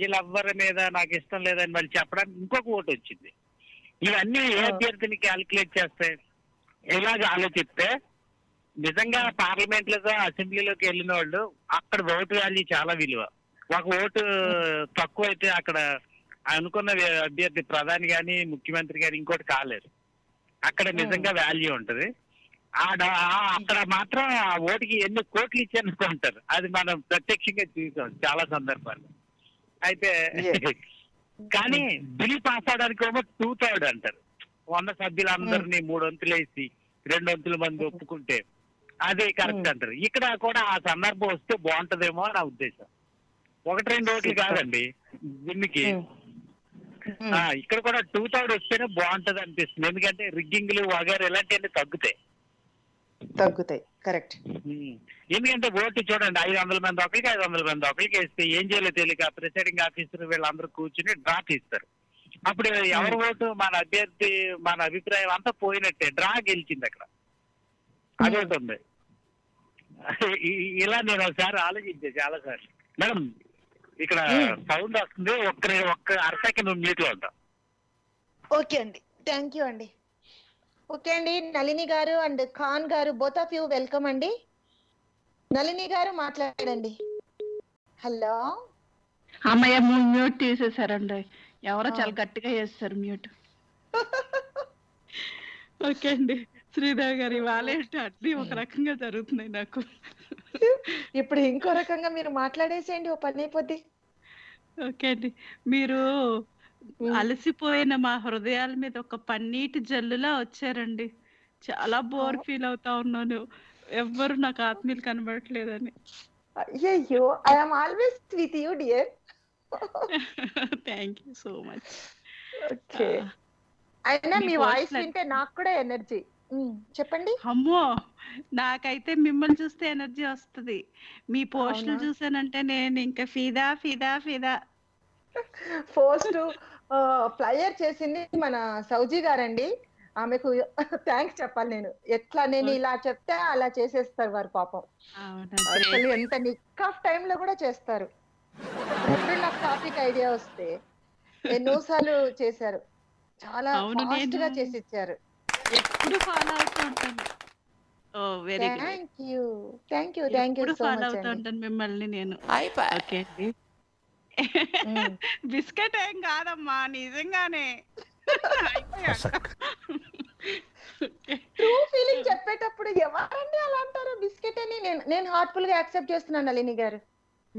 వీళ్ళెవ్వరి మీద నాకు ఇష్టం లేదని మళ్ళీ చెప్పడానికి ఇంకొక ఓటు వచ్చింది. ఇవన్నీ ఏ అభ్యర్థిని క్యాల్కులేట్ చేస్తాయి? ఇలాగ ఆలోచిస్తే నిజంగా పార్లమెంట్ లో అసెంబ్లీలోకి వెళ్ళిన వాళ్ళు అక్కడ ఓటు వాల్యూ చాలా విలువ. ఒక ఓటు తక్కువ అయితే అక్కడ అనుకున్న అభ్యర్థి ప్రధాని కానీ ముఖ్యమంత్రి కానీ ఇంకోటి కాలేరు. అక్కడ నిజంగా వాల్యూ ఉంటది. అక్కడ మాత్రం ఆ ఓటుకి ఎన్ని కోట్లు ఇచ్చారనుకుంటారు. అది మనం ప్రత్యక్షంగా చూసాం చాలా సందర్భాల్లో. అయితే కానీ బిల్ పాస్ అవడానికి ఏమో 2/3 అంటారు. 100 సభ్యులందరినీ 3 వంతులు వేసి 2 వంతుల మంది ఒప్పుకుంటే అదే కరెక్ట్ అంటారు. ఇక్కడ కూడా ఆ సందర్భం వస్తే బాగుంటదేమో నా ఉద్దేశం. 1-2 ఓట్లు కాదండి దీనికి, ఇక్కడ కూడా 2/3 వస్తేనే బాగుంటది అనిపిస్తుంది. ఎందుకంటే రిగ్గింగ్లు వగేరు ఇలాంటివన్నీ తగ్గుతాయి. కరెక్ట్. ఎందుకంటే ఓటు చూడండి 500 మంది ఒకరికి 500 మంది ఒకరికి వేస్తే ఏం చేయాలో తెలియక ప్రిసైడింగ్ ఆఫీసర్ వీళ్ళందరూ కూర్చుని డ్రా తీస్తారు. అప్పుడు ఎవరి ఓటు మన అభ్యర్థి మన అభిప్రాయం అంతా పోయినట్టే, డ్రా గెలిచింది అక్కడ. అదొకటి ఇలా నేను ఒకసారి ఆలోచించే చాలా సార్లు. మేడం ఇక్కడ సౌండ్ వస్తుంది, ఒక్క అరసకి నువ్వు నీట్లో ఉంటావు. ఓకే అండి, థ్యాంక్ యూ అండి. ఓకే అండి, నళిని గారు అండ్ ఖాన్ గారు, బోత్ ఆఫ్ యూ వెల్కమ్ అండి. నళిని గారు మాట్లాడండి. హలో అమ్మయ్య, మ్యూట్ తీసేసారండి, ఎవరో చాలా గట్టిగా చేస్తారు మ్యూట్. ఓకే అండి, శ్రీదేవి గారు ఇవాళ అట్లీ ఒక రకంగా జరుగుతున్నాయి నాకు. ఇప్పుడు ఇంకో రకంగా మీరు మాట్లాడేసేయండి, ఓ పని అయిపోద్ది. ఓకే అండి, మీరు అలసిపోయిన మా హృదయాల మీద ఒక పన్నీటి జల్లులా వచ్చారండి. చాలా బోర్ ఫీల్ అవుతా ఉన్నాను, ఎవ్వరు నాకు ఆత్మీయులు కనబడట్లేదని. అయ్యో, I am always with you dear. Thank you so much. Okay, అయినా మీ వాయిస్ వింటే నాకు కూడా ఎనర్జీ. చెప్పండి. అమ్మో, నాకైతే మిమ్మల్ని చూస్తే ఎనర్జీ వస్తుంది. మీ పోస్టులు చూసానంటే నేను ఇంకా ఫిదా ఫిదా ఫిదా. పోస్ట్ ఫ్లైయర్ చేసింది మన సౌజీ గారండి, ఆమెకు థ్యాంక్స్ చెప్పాలి నేను. ఎట్లా నేను ఇలా చెప్తే అలా చేసేస్తారు వారు పాపం. ఎంత నిక్ ఆఫ్ టైమ్ లో కూడా చేస్తారు. ఎప్పుడు నాకు టాపిక్ ఐడియా వస్తే ఎన్నోసార్లు చేశారు, చాలా ఫాస్ట్ గా చేసి ఇచ్చారు. ఎప్పుడు ఫాలో అవుతూ ఉంటాను. Oh very good, thank you thank you thank you so much. Follow అవుతూ ఉంటాను మిమ్మల్ని నేను. ఓకే, బిస్కెట్ ఏం కాదమ్మా నిజంగానే. ట్రూ ఫీలింగ్ చెప్పేటప్పుడు ఎవరండి అలా అంటారు? బిస్కెట్ అని నేను హార్ట్ఫుల్ గా యాక్సెప్ట్ చేస్తున్నాను అలిని గారు.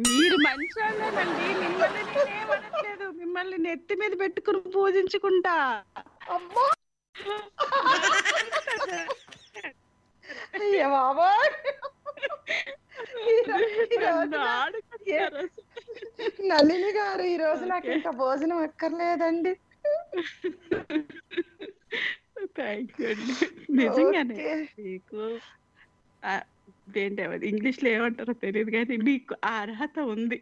మీరు మంచివాళ్ళేనండి, మిమ్మల్ని నేనేమనట్లేదు, మిమ్మల్ని నెత్తి మీద పెట్టుకుని పూజించుకుంటా. అమ్మా నళిని గారు, ఈ రోజు నాకు ఇంకా భోజనం అక్కర్లేదండి. ఇంగ్లీష్ లో ఏమంటారో తెలియదు కానీ మీకు ఆ అర్హత ఉంది.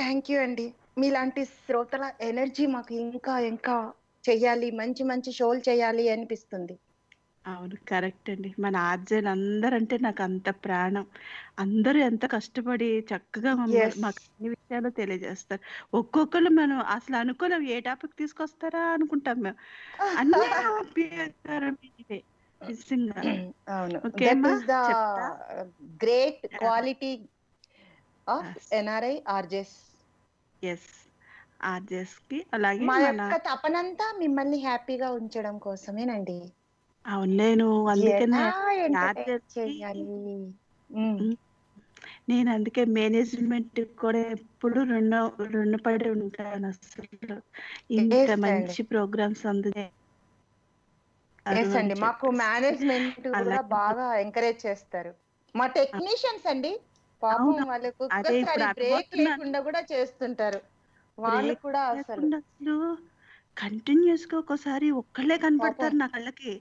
థ్యాంక్ యూ అండి. మీలాంటి శ్రోతల ఎనర్జీ మాకు ఇంకా ఇంకా చెయ్యాలి, మంచి మంచి షోలు చేయాలి అనిపిస్తుంది. అవును కరెక్ట్ అండి. మన ఆర్జేలు అందరంటే నాకు అంత ప్రాణం. అందరూ ఎంత కష్టపడి చక్కగా మాకు అన్ని విషయాలు తెలియజేస్తారు. ఒక్కొక్కరు మనం అసలు అనుకోలేం ఏ టాపిక్ తీసుకొస్తారా అనుకుంటాం మేము. అన్నీ great quality of NRI RJs. Yes, ఆర్జేస్కి అలాగే మా యొక్క తపనంతా మిమ్మల్ని హ్యాపీగా ఉంచడం కోసమేనండి. అవును, నేను అందుకనే నేను అందుకే మేనేజ్మెంట్ కూడా ఎప్పుడు రుణపడి ఉంటాను. అసలు ఇంత మంచి ప్రోగ్రామ్స్ అందుకే మాకు మేనేజ్మెంట్ కూడా బాగా ఎంకరేజ్ చేస్తారు. మా టెక్నీషియన్స్ అండి పాపం వాళ్ళకు ఒక్కసారి బ్రేక్ లేకుండా కూడా చేస్తుంటారు. వాళ్ళు కూడా అసలు కంటిన్యూస్ గా ఒక్కసారి ఒక్కళ్ళే కనపడతారు నా కళ్ళకి.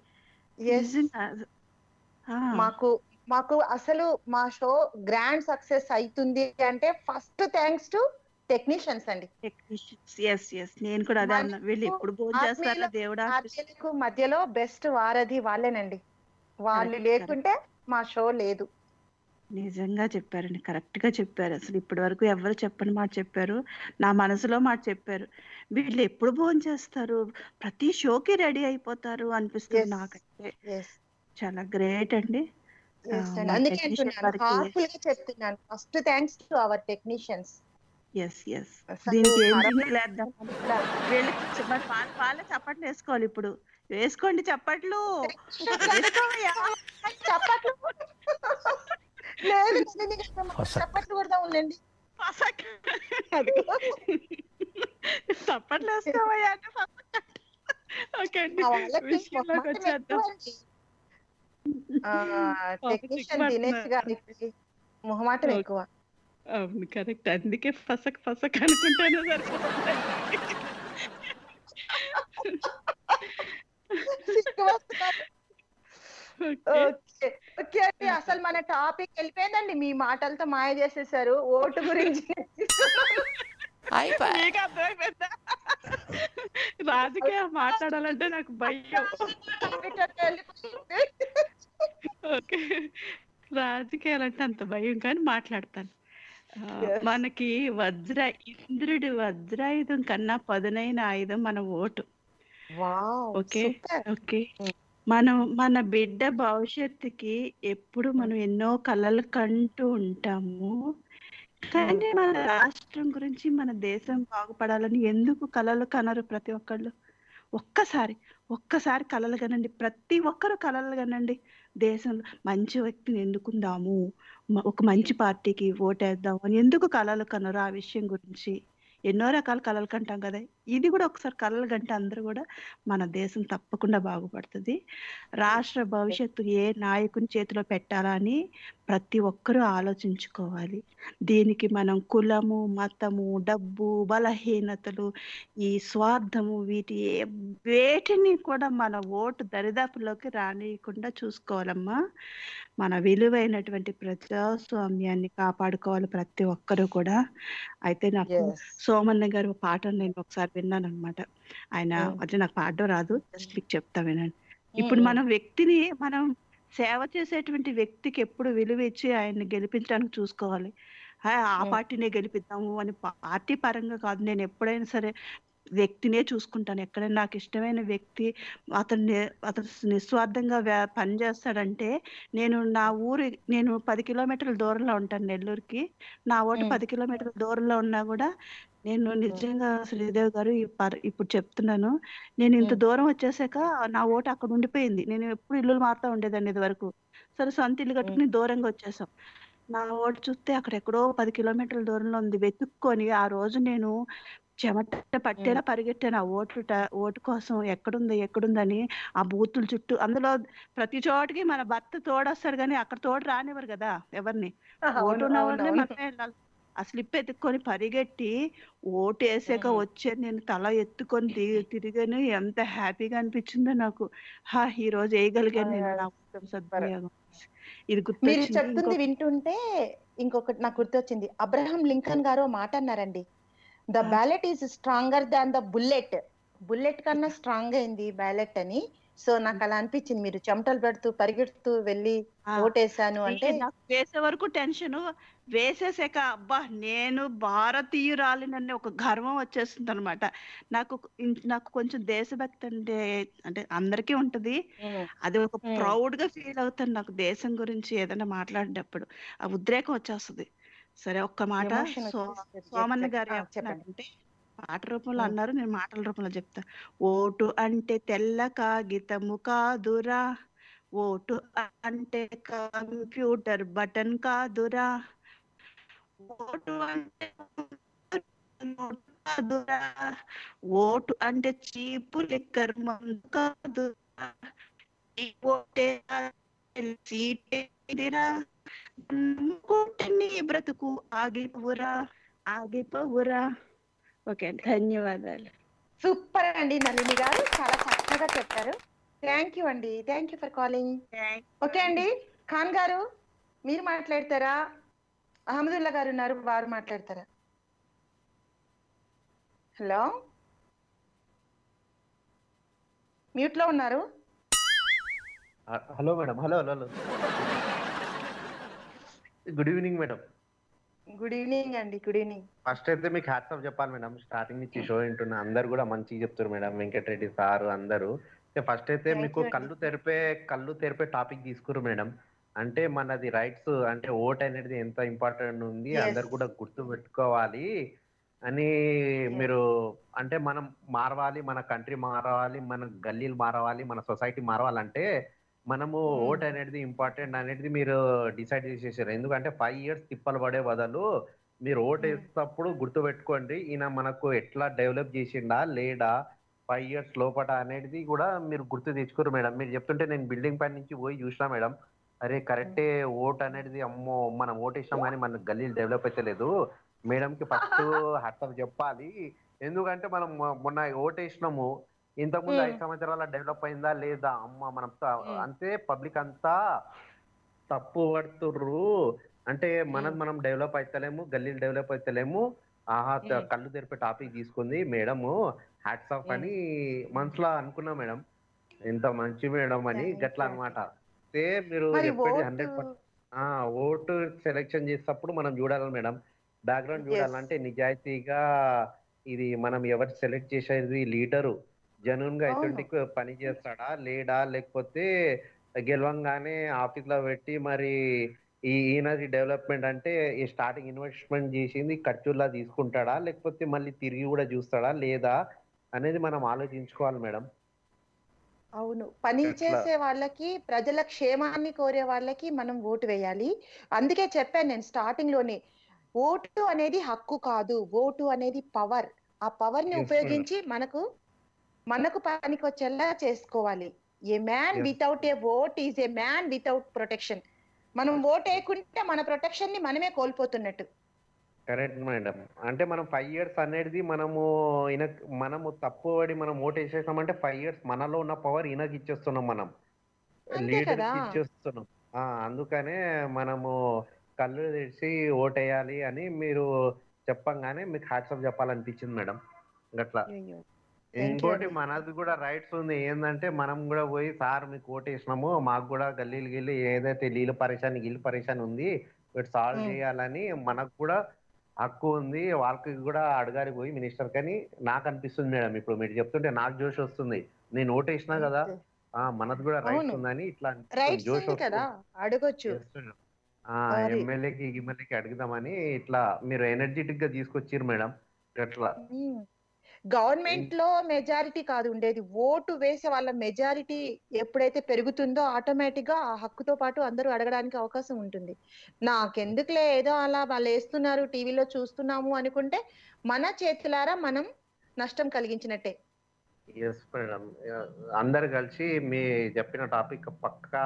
మాకు అసలు మా షో గ్రాండ్ సక్సెస్ అవుతుంది అంటే ఫస్ట్ థ్యాంక్స్ టు టెక్నీషియన్స్ అండి. ఆర్జీలకు మధ్యలో బెస్ట్ వారధి వాళ్ళేనండి. వాళ్ళు లేకుంటే మా షో లేదు. నిజంగా చెప్పారండి, కరెక్ట్ గా చెప్పారు. అసలు ఇప్పటి వరకు ఎవరు చెప్పని మాట చెప్పారు, నా మనసులో మాట చెప్పారు. వీళ్ళు ఎప్పుడు భోజనం చేస్తారు, ప్రతి షోకి రెడీ అయిపోతారు అనిపిస్తుంది నాకైతే. చాలా గ్రేట్ అండి. అందుకే అంటున్నాను, హార్ట్ఫుల్ గా చెప్తున్నాను, first thanks to our technicians. yes yes దీనికి ఏం చేద్దాం, వీళ్ళకి పాల చప్పట్లు వేసుకోవాలి. ఇప్పుడు వేసుకోండి చప్పట్లు. చప్పట్లు కూడా ఉండండి. చప్పట్లు వేసుకోవయ్యా అంటే ఓకే అండి. విషయంలోకి వచ్చేద్దాం. టెక్నీషియన్ దినేష్ గారికి మొహమాటం ఎక్కువ. అవును కరెక్ట్, అందుకే ఫసక్ ఫసక్ అనుకుంటాను సార్. అసలు మన టాపిక్ వెళ్ళిపోయిందండి, మీ మాటలతో మాయ చేసేసారు. ఓటు గురించి రాజకీయ మాట్లాడాలంటే నాకు భయం. ఓకే, రాజకీయాలంటే అంత భయం కానీ మాట్లాడతాను. మనకి ఇంద్రుడి వజ్రాయుధం కన్నా పదునైన ఆయుధం మన ఓటు. ఓకే ఓకే, మన బిడ్డ భవిష్యత్తుకి ఎప్పుడు మనం ఎన్నో కలలు కంటూ ఉంటాము. కానీ మన రాష్ట్రం గురించి మన దేశం బాగుపడాలని ఎందుకు కలలు కనరు ప్రతి ఒక్కళ్ళు? ఒక్కసారి కలలు కనండి, ప్రతి ఒక్కరు కలలు కనండి. దేశంలో మంచి వ్యక్తిని ఎన్నుకుందాము, ఒక మంచి పార్టీకి ఓటేద్దాము అని ఎందుకు కలలు కనరు? ఆ విషయం గురించి ఎన్నో రకాల కలలు కంటాం కదా, ఇది కూడా ఒకసారి కలలు కంటే అందరూ కూడా మన దేశం తప్పకుండా బాగుపడుతుంది. రాష్ట్ర భవిష్యత్తు ఏ నాయకుని చేతిలో పెట్టాలని ప్రతి ఒక్కరూ ఆలోచించుకోవాలి. దీనికి మనం కులము, మతము, డబ్బు, బలహీనతలు, ఈ స్వార్థము, వేటిని కూడా మన ఓటు దరిదాపుల్లోకి రానియకుండా చూసుకోవాలమ్మా. మన విలువైనటువంటి ప్రజాస్వామ్యాన్ని కాపాడుకోవాలి ప్రతి ఒక్కరూ కూడా. అయితే నాకు సోమన్న గారి పాట నేను ఒకసారి విన్నాను అనమాట. ఆయన అంటే నాకు పాడడం రాదు, జస్ట్ మీకు చెప్తా వినండి. ఇప్పుడు మనం వ్యక్తిని మనం సేవ చేసేటువంటి వ్యక్తికి ఎప్పుడు విలువ ఇచ్చి ఆయన్ని గెలిపించడానికి చూసుకోవాలి. ఆ పార్టీనే గెలిపిద్దాము అని పార్టీ పరంగా కాదు, నేను ఎప్పుడైనా సరే వ్యక్తినే చూసుకుంటాను. ఎక్కడైనా నాకు ఇష్టమైన వ్యక్తి అతను నిస్వార్థంగా పనిచేస్తాడంటే, నేను 10 కిలోమీటర్ల దూరంలో ఉంటాను నెల్లూరుకి, నా ఓటు 10 కిలోమీటర్ల దూరంలో ఉన్నా కూడా నేను నిజంగా శ్రీదేవి గారు ఇప్పుడు చెప్తున్నాను, నేను ఇంత దూరం వచ్చేసాక నా ఓటు అక్కడ ఉండిపోయింది. నేను ఎప్పుడు ఇల్లు మారుతా ఉండేదాన్ని ఇది వరకు, సరే సొంత ఇల్లు కట్టుకుని దూరంగా వచ్చేసాం. నా ఓటు చూస్తే అక్కడ ఎక్కడో 10 కిలోమీటర్ల దూరంలో ఉంది. వెతుక్కొని ఆ రోజు నేను చెమట పట్టేలా పరిగెట్టాను ఆ ఓటు కోసం. ఎక్కడుందని ఆ బూతుల చుట్టూ, అందులో ప్రతి చోటకి మన భర్త తోడొస్తాడు కానీ అక్కడ తోడు రానివ్వరు కదా ఎవరిని. ఓటు ఉన్న వాళ్ళనే మనమే వెళ్ళాలి. ఆ స్లిప్ ఎత్తుక్కొని పరిగెట్టి ఓటు వేసాక వచ్చేది, నేను తల ఎత్తుకొని తిరిగాను. ఎంత హ్యాపీగా అనిపించిందో నాకు, ఈ రోజు వేయగలిగాను నేను సద్భాగ్యం. ఇది గుర్తు వింటుంటే ఇంకొకటి నాకు గుర్తొచ్చింది. అబ్రహాం లింకన్ గారు మాట అన్నారండి, the ballot is stronger than the bullet, bullet కన్నా స్ట్రాంగ్ అయింది బ్యాలెట్ అని. సో నాకు అలా అనిపించింది, మీరు చెమటలు పెడుతూ పరిగెడుతూ వెళ్ళి ఓటేసాను అంటే. వేసే వరకు టెన్షన్, వేసేసాక అబ్బా నేను భారతీయురాలి అనే ఒక గర్వం వచ్చేస్తుంది అనమాట. నాకు కొంచెం దేశభక్తి అంటే అందరికీ ఉంటది, అది ఒక ప్రౌడ్ గా ఫీల్ అవుతాను. నాకు దేశం గురించి ఏదైనా మాట్లాడేటప్పుడు ఆ ఉద్రేకం వచ్చేస్తుంది. సరే, ఒక్క మాట సోమన్న గారు చెప్పాలంటే పాట రూపంలో అన్నారు, నేను మాటల రూపంలో చెప్తా. ఓటు అంటే తెల్ల కాగితము కాదురా, ఓటు అంటే కంప్యూటర్ బటన్ కాదురా, ఓటు అంటే చీపు లెక్కర్మందు కాదురా, నీ ఓటే సీటేదిరా, నమ్ముకుంటే నీ బ్రతుకు ఆగిపోవురా. ఓకే, ధన్యవాదాలు. సూపర్ అండి నళిని గారు, చాలా చక్కగా చెప్పారు. థ్యాంక్ యూ అండి, thank you for calling. Okay అండి, ఖాన్ గారు మీరు మాట్లాడతారా? అహ్మదుల్లా గారు ఉన్నారు, వారు మాట్లాడతారా? హలో, మ్యూట్ లో ఉన్నారు. Hello madam. Hello hello, good evening madam. Good evening అండి, గుడ్ ఈవినింగ్. ఫస్ట్ అయితే మీకు హ్యాట్స్ ఆఫ్ చెప్పాలి మేడం, స్టార్టింగ్ నుంచి షో వింటున్నా, అందరు కూడా మంచిగా చెప్తారు మేడం, వెంకటరెడ్డి సార్ అందరూ. ఫస్ట్ అయితే మీకు కళ్ళు తెరిపే టాపిక్ తీసుకురు మేడం. అంటే మనది రైట్స్, అంటే ఓట్ అనేది ఎంత ఇంపార్టెంట్ ఉంది, అందరు కూడా గుర్తు పెట్టుకోవాలి అని మీరు, అంటే మనం మారవాలి, మన కంట్రీ మారవాలి, మన గల్లీలు మారవాలి, మన సొసైటీ మారవాలంటే మనము ఓట్ అనేది ఇంపార్టెంట్ అనేది మీరు డిసైడ్ చేసేసారు. ఎందుకంటే 5 years తిప్పలు పడే బదులు మీరు ఓట్ వేసేటప్పుడు గుర్తు పెట్టుకోండి, ఈయన మనకు ఎట్లా డెవలప్ చేసిండా లేడా 5 years లోపట అనేది కూడా మీరు గుర్తు తెచ్చుకోరు మేడం. మీరు చెప్తుంటే నేను బిల్డింగ్ పై నుంచి పోయి చూసినా మేడం, అరే కరెక్టే ఓట్ అనేది, అమ్మో మనం ఓటేసాం కానీ మన గల్లీలు డెవలప్ అయితే లేదు. మేడంకి ఫస్ట్ హ్యాట్సాప్ చెప్పాలి, ఎందుకంటే మనం మొన్న ఓటేసినాము, ఇంతకుముందు 5 సంవత్సరాల డెవలప్ అయిందా లేదా, అమ్మ మనం అంతే పబ్లిక్ అంతా తప్పు పడుతుర్రు, అంటే మనం డెవలప్ అవుతలేము, గల్లీలు డెవలప్ అవుతలేము. ఆహా, కళ్ళు తెరిపే టాపిక్ తీసుకుంది మేడము, హ్యాట్స్ ఆఫ్ అని మనసులో అనుకున్నా మేడం, ఎంత మంచి మేడం అని గట్లా అనమాట. మీరు చెప్పేది 100%. ఓటు సెలెక్షన్ చేసేటప్పుడు మనం చూడాలి మేడం, బ్యాక్గ్రౌండ్ చూడాలంటే నిజాయితీగా ఇది మనం ఎవరు సెలెక్ట్ చేసేది లీడరు జనూన్ గా ఇటువంటి పని చేస్తాడా లేడా, లేకపోతే గెలవంగానే ఆఫీస్ లో పెట్టి మరి ఈయనది డెవలప్మెంట్ అంటే ఈ స్టార్టింగ్ ఇన్వెస్ట్మెంట్ చేసింది ఖర్చులా తీసుకుంటాడా, లేకపోతే మళ్ళీ తిరిగి కూడా చూస్తాడా లేదా అనేది మనం ఆలోచించుకోవాలి మేడం. అవును, పని చేసే వాళ్ళకి, ప్రజల క్షేమాన్ని కోరే వాళ్ళకి మనం ఓటు వేయాలి. అందుకే చెప్పాను నేను స్టార్టింగ్ లోనే, ఓటు అనేది హక్కు కాదు, ఓటు అనేది పవర్. ఆ పవర్ ని ఉపయోగించి మనకు పనికి వచ్చేలా చేసుకోవాలి. A man without a vote is a man without protection. మనం ఓటు వేయకుంటే మన ప్రొటెక్షన్ ని మనమే కోల్పోతున్నట్టు. కరెక్ట్ మేడం, అంటే మనం 5 years అనేది మనము తప్పు పడి మనం ఓటు వేసేసామంటే 5 years మనలో ఉన్న పవర్ ఈయనకి ఇచ్చేస్తున్నాం, మనం లీడర్కి ఇచ్చేస్తున్నాం. అందుకనే మనము కళ్ళు తెరిచి ఓటేయాలి అని మీరు చెప్పంగానే మీకు హ్యాట్సాప్ చెప్పాలనిపించింది మేడం. గట్లా ఇంకోటి మనది కూడా రైట్స్ ఉంది, ఏంటంటే మనం కూడా పోయి సార్ మీకు ఓటేసినాము, మాకు కూడా గల్లీలు ఏదైతే ఇల్లు పరిశాన్ ఉంది సాల్వ్ చేయాలని మనకు కూడా హక్కు ఉంది, వాళ్ళకి కూడా అడగాలి పోయి మినిస్టర్ కానీ నాకు అనిపిస్తుంది మేడం. ఇప్పుడు మీరు చెప్తుంటే నాకు జోష్ వస్తుంది, నేను ఓటేసినా కదా, మనకు కూడా రైట్స్ ఉందని ఇట్లా జోష్ అడగొచ్చు, ఎమ్మెల్యేకి అడుగుదామని ఇట్లా మీరు ఎనర్జెటిక్ గా తీసుకొచ్చారు మేడం. అట్లా గవర్నమెంట్ లో మెజారిటీ కాదు ఉండేది, ఓటు వేసే వాళ్ళ మెజారిటీ ఎప్పుడైతే పెరుగుతుందో ఆటోమేటిక్ గా ఆ హక్కుతో పాటు అందరూ అడగడానికి అవకాశం ఉంటుంది. నాకెందుకులే ఏదో అలా వాళ్ళు వేస్తున్నారు టీవీలో చూస్తున్నాము అనుకుంటే మన చేతులారా మనం నష్టం కలిగించినట్టే. ఎస్ మేడం, అందరు కలిసి మీ చెప్పిన టాపిక్ పక్కా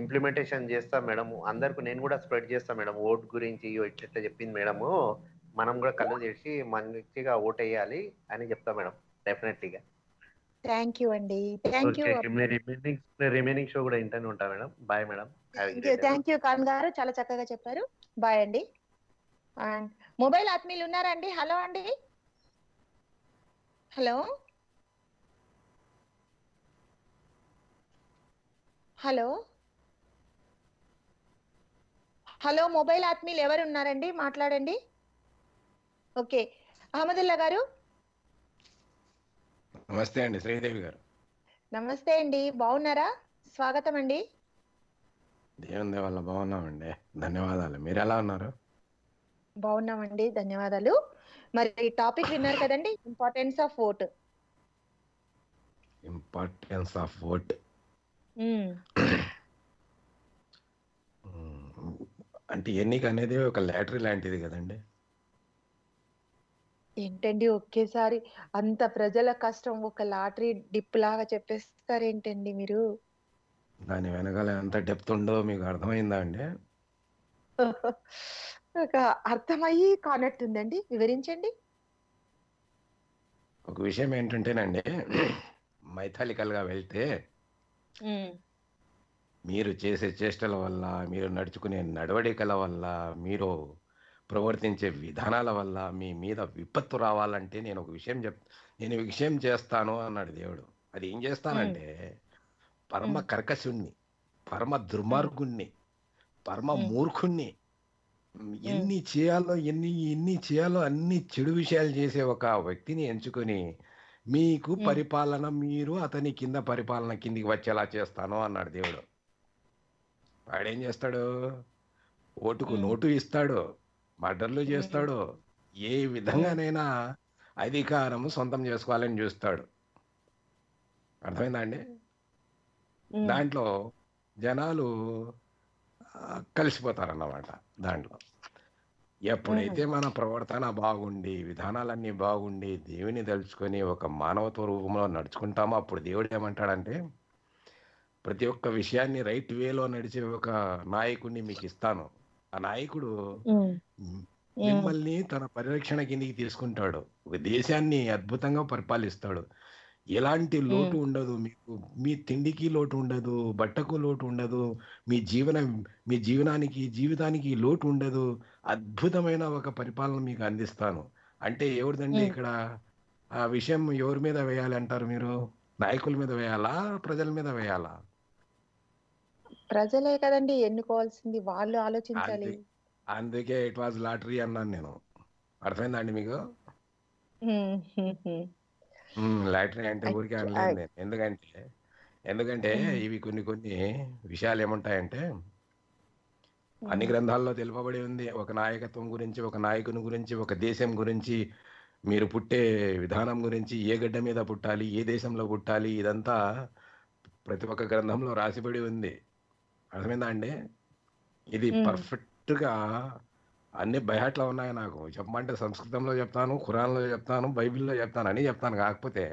ఇంప్లిమెంటేషన్ చేస్తా మేడం, అందరికి నేను కూడా స్ప్రెడ్ చేస్తా మేడం ఓటు గురించి. ఇట్లా చెప్పింది మేడము, మనం కూడా కళ్ళు చేసి మంచిగా ఓటేయాలి అని చెప్తా మేడం, డెఫినెట్లీగా. థ్యాంక్ యూ అండి, థ్యాంక్ యూ. రిమైనింగ్ షో కూడా ఇంటనే ఉంటా madam. Bye madam. Thank you Khan గారు, చాలా చక్కగా చెప్పారు. బాయ్ అండి. అండ్ మొబైల్ ఆత్మీయులు ఉన్నారండి. హలో అండి. హలో హలో హలో మొబైల్ ఆత్మీయులు ఎవరు ఉన్నారండి? మాట్లాడండి. ఓకే, అహ్మదుల్లా గారు నమస్తే అండి. శ్రీదేవి గారు నమస్తే అండి, బాగున్నారా? స్వాగతం అండి. దేవుని దయ వల్ల బాగున్నామండి, ధన్యవాదాలు. మీరు ఎలా ఉన్నారు? బాగున్నామండి, ధన్యవాదాలు. మరి టాపిక్ విన్నారు కదండి, ఇంపార్టెన్స్ ఆఫ్ ఓట్ అంటే ఎన్నిక అనేది ఒక లాటరీ లాంటిది కదండి. ఏంటండి ఒకేసారి అంత ప్రజల కష్టం ఒక లాటరీ డిప్ లాగా చెప్పేస్తారు ఏంటండి మీరు? దాని వెనకాల ఎంత డెప్త్ ఉందో మీకు అర్థమైందా అండి? అర్థమయ్యి కానట్టు ఉందండి, వివరించండి. ఒక విషయం ఏంటంటేనండి, మైథాలికల్గా వెళ్తే మీరు చేసే చేష్టల వల్ల, మీరు నడుచుకునే నడవడికల వల్ల, మీరు ప్రవర్తించే విధానాల వల్ల మీ మీద విపత్తు రావాలంటే నేను ఒక విషయం చేస్తాను అన్నాడు దేవుడు. అది ఏం చేస్తానంటే పరమ కర్కశుణ్ణి, పరమ దుర్మార్గుణ్ణి, పరమ మూర్ఖుణ్ణి, ఎన్ని చేయాలో అన్ని చెడు విషయాలు చేసే ఒక వ్యక్తిని ఎంచుకొని మీకు పరిపాలన, మీరు అతని కింద పరిపాలన కిందికి వచ్చేలా చేస్తాను అన్నాడు దేవుడు. వాడేం చేస్తాడు? ఓటుకు నోటు ఇస్తాడు, మర్డర్లు చేస్తాడు, ఏ విధంగానైనా అధికారం సొంతం చేసుకోవాలని చూస్తాడు. అర్థమైందా అండి? దాంట్లో జనాలు కలిసిపోతారన్నమాట. దాంట్లో ఎప్పుడైతే మన ప్రవర్తన బాగుండి, విధానాలన్నీ బాగుండి, దేవుని తలుచుకొని ఒక మానవత్వ రూపంలో నడుచుకుంటామో అప్పుడు దేవుడు ఏమంటాడంటే ప్రతి ఒక్క విషయాన్ని రైట్ వేలో నడిచే ఒక నాయకుడిని మీకు ఇస్తాను. ఆ నాయకుడు మిమ్మల్ని తన పరిరక్షణ కిందికి తీసుకుంటాడు, దేశాన్ని అద్భుతంగా పరిపాలిస్తాడు, ఎలాంటి లోటు ఉండదు మీకు, మీ తిండికి లోటు ఉండదు, బట్టకు లోటు ఉండదు, మీ జీవితానికి లోటు ఉండదు, అద్భుతమైన ఒక పరిపాలన మీకు అందిస్తాను అంటే ఎవరిదండి ఇక్కడ ఆ విషయం? ఎవరి మీద వేయాలంటారు మీరు? నాయకుల మీద వేయాలా, ప్రజల మీద వేయాలా? ప్రజలే కదండి ఎన్నుకోవాల్సింది, వాళ్ళు ఆలోచించాలి. అందుకే ఇట్ వాజ్ లాటరీ అన్నాను నేను. అర్థమైందా అండి మీకు? లాటరీ అంటే ఊరికే అనలేదు నేను. ఎందుకంటే ఇవి కొన్ని విషయాలు ఏముంటాయంటే అన్ని గ్రంథాల్లో తెలుపబడి ఉంది. ఒక నాయకత్వం గురించి, ఒక నాయకుని గురించి, ఒక దేశం గురించి, మీరు పుట్టే విధానం గురించి, ఏ గడ్డ మీద పుట్టాలి, ఏ దేశంలో పుట్టాలి, ఇదంతా ప్రతి ఒక్క గ్రంథంలో రాసిబడి ఉంది. అర్థమైందా అండి? ఇది పర్ఫెక్ట్గా అన్ని బయహట్లో ఉన్నాయి. నాకు చెప్పమంటే సంస్కృతంలో చెప్తాను, ఖురాన్లో చెప్తాను, బైబిల్లో చెప్తాను అని చెప్తాను. కాకపోతే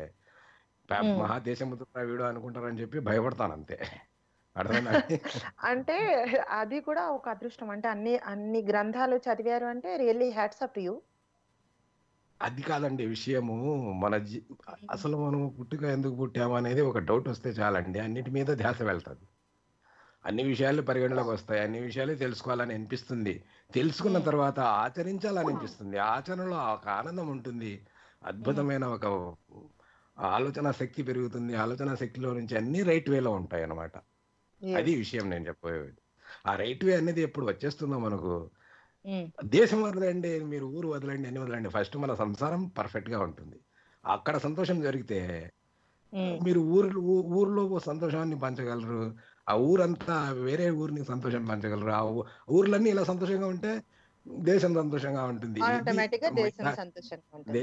మహాదేశముద్ర వీడు అనుకుంటారని చెప్పి భయపడతాను అంతే. అర్థమైందా? అంటే అది కూడా ఒక అదృష్టం. అంటే అన్ని గ్రంథాలు చదివారు అంటే రియల్లీ హ్యాట్స్ ఆఫ్ యూ. అది కాదండి విషయము. అసలు మనం పుట్టుక ఎందుకు పుట్టాము అనేది ఒక డౌట్ వస్తే చాలండి అన్నిటి మీద ధ్యాస వెళ్తుంది, అన్ని విషయాలు పరిగణలోకి వస్తాయి, అన్ని విషయాలు తెలుసుకోవాలని అనిపిస్తుంది, తెలుసుకున్న తర్వాత ఆచరించాలని అనిపిస్తుంది, ఆచరణలో ఒక ఆనందం ఉంటుంది, అద్భుతమైన ఒక ఆలోచన శక్తి పెరుగుతుంది, ఆలోచన శక్తిలో నుంచి అన్ని రైట్ వేలో ఉంటాయి అన్నమాట. అది విషయం నేను చెప్పబోయేది. ఆ రైట్ వే అనేది ఎప్పుడు వచ్చేస్తుందో మనకు, దేశం వదలండి, మీరు ఊరు వదలండి, అన్ని వదలండి, ఫస్ట్ మన సంసారం పర్ఫెక్ట్ గా ఉంటుంది. అక్కడ సంతోషం జరిగితే మీరు ఊర్లో సంతోషాన్ని పంచగలరు, ఆ ఊరంతా వేరే ఊరిని సంతోషం పంచగలరు, ఆ ఊర్లన్నీ ఇలా సంతోషంగా ఉంటే దేశం సంతోషంగా ఉంటుంది. దేశం సంతోషంగా ఉంటుంది.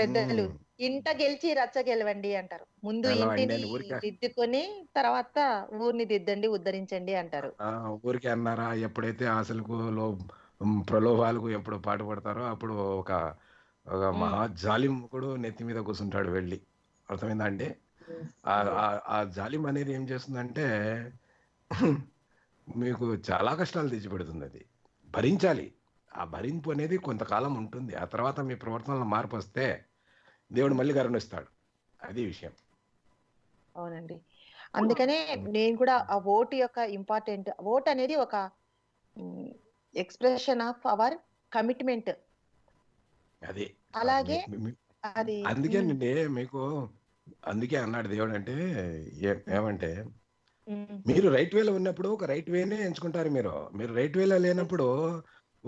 పెద్దలు ఇంట గెలిచి రచ్చ గెలవండి అంటారు. ముందు ఇంటిని దిద్దుకొని తర్వాత ఊరిని దిద్దండి, ఉద్ధరించండి అంటారు. ఊరికే అన్నారా? ఎప్పుడైతే ఆశలకు ప్రలోభాలకు ఎప్పుడు పాటుపడతారో అప్పుడు ఒక మహా జాలింకుడు నెత్తి మీద కూర్చుంటాడు వెళ్ళి. అర్థమైందా అండి? ఆ జాలిం అనేది ఏం చేస్తుందంటే మీకు చాలా కష్టాలు తెచ్చిపెడుతుంది. అది భరించాలి. ఆ భరింపు అనేది కొంతకాలం ఉంటుంది. ఆ తర్వాత మీ ప్రవర్తనలో మార్పు వస్తే దేవుడు మళ్ళీ కరుణిస్తాడు. అది విషయం. అవునండి, అందుకనే నేను కూడా ఆ ఓటు యొక్క ఇంపార్టెంట్, ఓట్ అనేది ఒక ఎక్స్ప్రెషన్ ఆఫ్ అవర్ కమిట్మెంట్. అది అలాగే అందుకేనండి మీకు, అందుకే అన్నాడు దేవుడు అంటే ఏమంటే మీరు రైట్ వేలో ఉన్నప్పుడు ఒక రైట్ వేనే ఎంచుకుంటారు, మీరు రైట్ వేలో లేనప్పుడు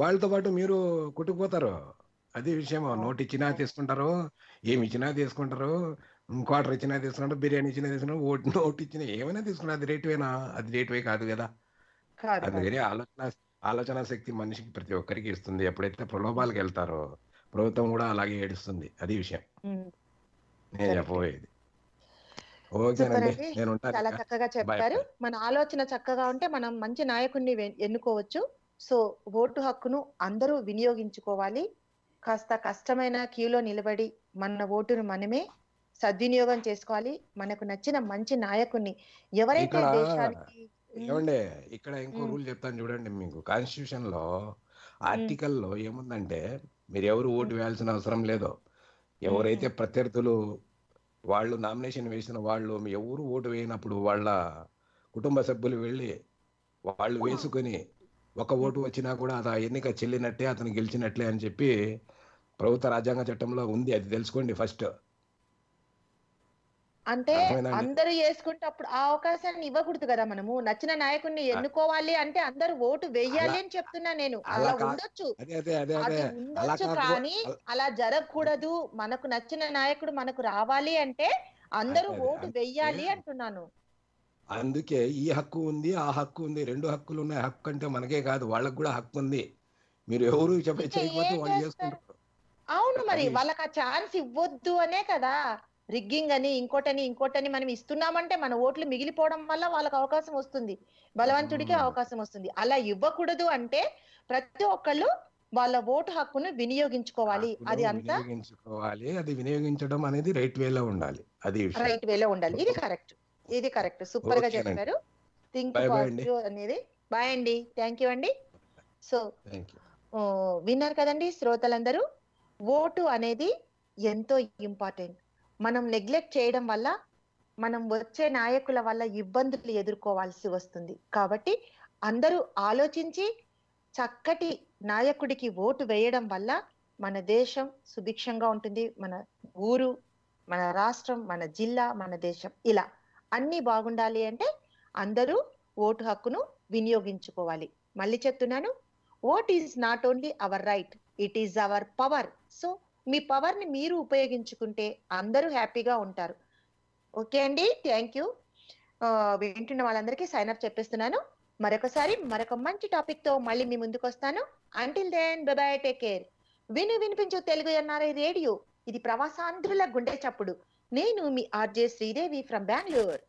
వాళ్ళతో పాటు మీరు కొట్టుకుపోతారు. అది విషయం. నోటు ఇచ్చినా తీసుకుంటారు, ఏమి ఇచ్చినా తీసుకుంటారు, క్వార్టర్ ఇచ్చినా తీసుకుంటారు, బిర్యానీ ఇచ్చినా తీసుకుంటారు, నోటు ఇచ్చినా ఏమైనా తీసుకుంటారు. అది రేటువేనా? అది రేటువే కాదు కదా. అందుకని ఆలోచన శక్తి మనిషికి ప్రతి ఒక్కరికి ఇస్తుంది. ఎప్పుడైతే ప్రలోభాలకు వెళ్తారో ప్రభుత్వం కూడా అలాగే ఏడుస్తుంది. అది విషయం నేను చెప్పబోయేది. చాలా చక్కగా చెప్పారు. మన ఆలోచన చక్కగా ఉంటే మనం మంచి నాయకుడిని ఎన్నుకోవచ్చు. సో ఓటు హక్కును అందరూ వినియోగించుకోవాలి. కాస్త కష్టమైన క్యూలో నిలబడి మన ఓటును మనమే సద్వినియోగం చేసుకోవాలి. మనకు నచ్చిన మంచి నాయకుడిని ఎవరైతే దేశానికి ఏమండే ఇక్కడ ఇంకో రూల్ చెప్తాను చూడండి. మీకు కాన్స్టిట్యూషన్ లో ఆర్టికల్లో ఏముందంటే మీరు ఎవరు ఓటు వేయాల్సిన అవసరం లేదు. ఎవరైతే ప్రత్యర్థులు వాళ్ళు నామినేషన్ వేసిన వాళ్ళు ఎవరు ఓటు వేయనప్పుడు వాళ్ళ కుటుంబ సభ్యులు వెళ్ళి వాళ్ళు వేసుకుని ఒక ఓటు వచ్చినా కూడా అది ఆ ఎన్నిక చెల్లినట్టే, అతను గెలిచినట్లే అని చెప్పి ప్రభుత్వ రాజ్యాంగ చట్టంలో ఉంది. అది తెలుసుకోండి ఫస్ట్. అంటే అందరూ వేసుకుంటే అప్పుడు ఆ అవకాశాన్ని ఇవ్వకూడదు కదా. మనము నచ్చిన నాయకుడిని ఎన్నుకోవాలి అంటే అందరూ ఓటు వేయాలి అని చెప్తున్నా నేను. అలా ఉండొచ్చు ఉండొచ్చు కానీ అలా జరగకూడదు. మనకు నచ్చిన నాయకుడు మనకు రావాలి అంటే అందరూ ఓటు వేయాలి అంటున్నాను. అందుకే ఈ హక్కు ఉంది, ఆ హక్కు ఉంది, రెండు హక్కులు ఉన్నాయి. హక్కు అంటే మనకే కాదు వాళ్ళకు కూడా హక్కు ఉంది. మీరు ఎవరు చేయకపోతే వాళ్ళు చేసుకుంటారు. అవును, మరి వాళ్ళకి ఆ ఛాన్స్ ఇవ్వద్దు అనే కదా రిగ్గింగ్ అని ఇంకోటని ఇంకోటని మనం ఇస్తున్నామంటే మన ఓట్లు మిగిలిపోవడం వల్ల వాళ్ళకి అవకాశం వస్తుంది, బలవంతుడికి అవకాశం వస్తుంది. అలా ఇవ్వకూడదు అంటే ప్రతి ఒక్కళ్ళు వాళ్ళ ఓటు హక్కును వినియోగించుకోవాలి. అది అంతా వినియోగించుకోవాలి. అది వినియోగించడం అనేది రైట్ వేలో ఉండాలి. అది రైట్ వేలో ఉండాలి. ఇది కరెక్ట్, ఇది కరెక్ట్. సూపర్ గా చెప్పారు. థింక్ పాజిటివ్ అనేది. బాయ్ అండి, థ్యాంక్ యూ అండి. సో విన్నారు కదండి శ్రోతలందరూ, ఓటు అనేది ఎంతో ఇంపార్టెంట్. మనం నెగ్లెక్ట్ చేయడం వల్ల మనం వచ్చే నాయకుల వల్ల ఇబ్బందులు ఎదుర్కోవాల్సి వస్తుంది. కాబట్టి అందరూ ఆలోచించి చక్కటి నాయకుడికి ఓటు వేయడం వల్ల మన దేశం సుభిక్షంగా ఉంటుంది. మన ఊరు, మన రాష్ట్రం, మన జిల్లా, మన దేశం ఇలా అన్నీ బాగుండాలి అంటే అందరూ ఓటు హక్కును వినియోగించుకోవాలి. మళ్ళీ చెప్తున్నాను, vote is not only our right, it is our power. So మీ పవర్ని మీరు ఉపయోగించుకుంటే అందరూ హ్యాపీగా ఉంటారు. ఓకే అండి, థ్యాంక్ యూ. వింటున్న వాళ్ళందరికీ సైన్ అప్ చెప్పేస్తున్నాను. మరొకసారి మరొక మంచి టాపిక్తో మళ్ళీ మీ ముందుకు వస్తాను. Until then bye bye, take care. వినిపించు తెలుగు ఎన్ఆర్ఐ రేడియో, ఇది ప్రవాసాంధ్రుల గుండె చప్పుడు. నేను మీ ఆర్జే శ్రీదేవి ఫ్రమ్ బెంగళూరు.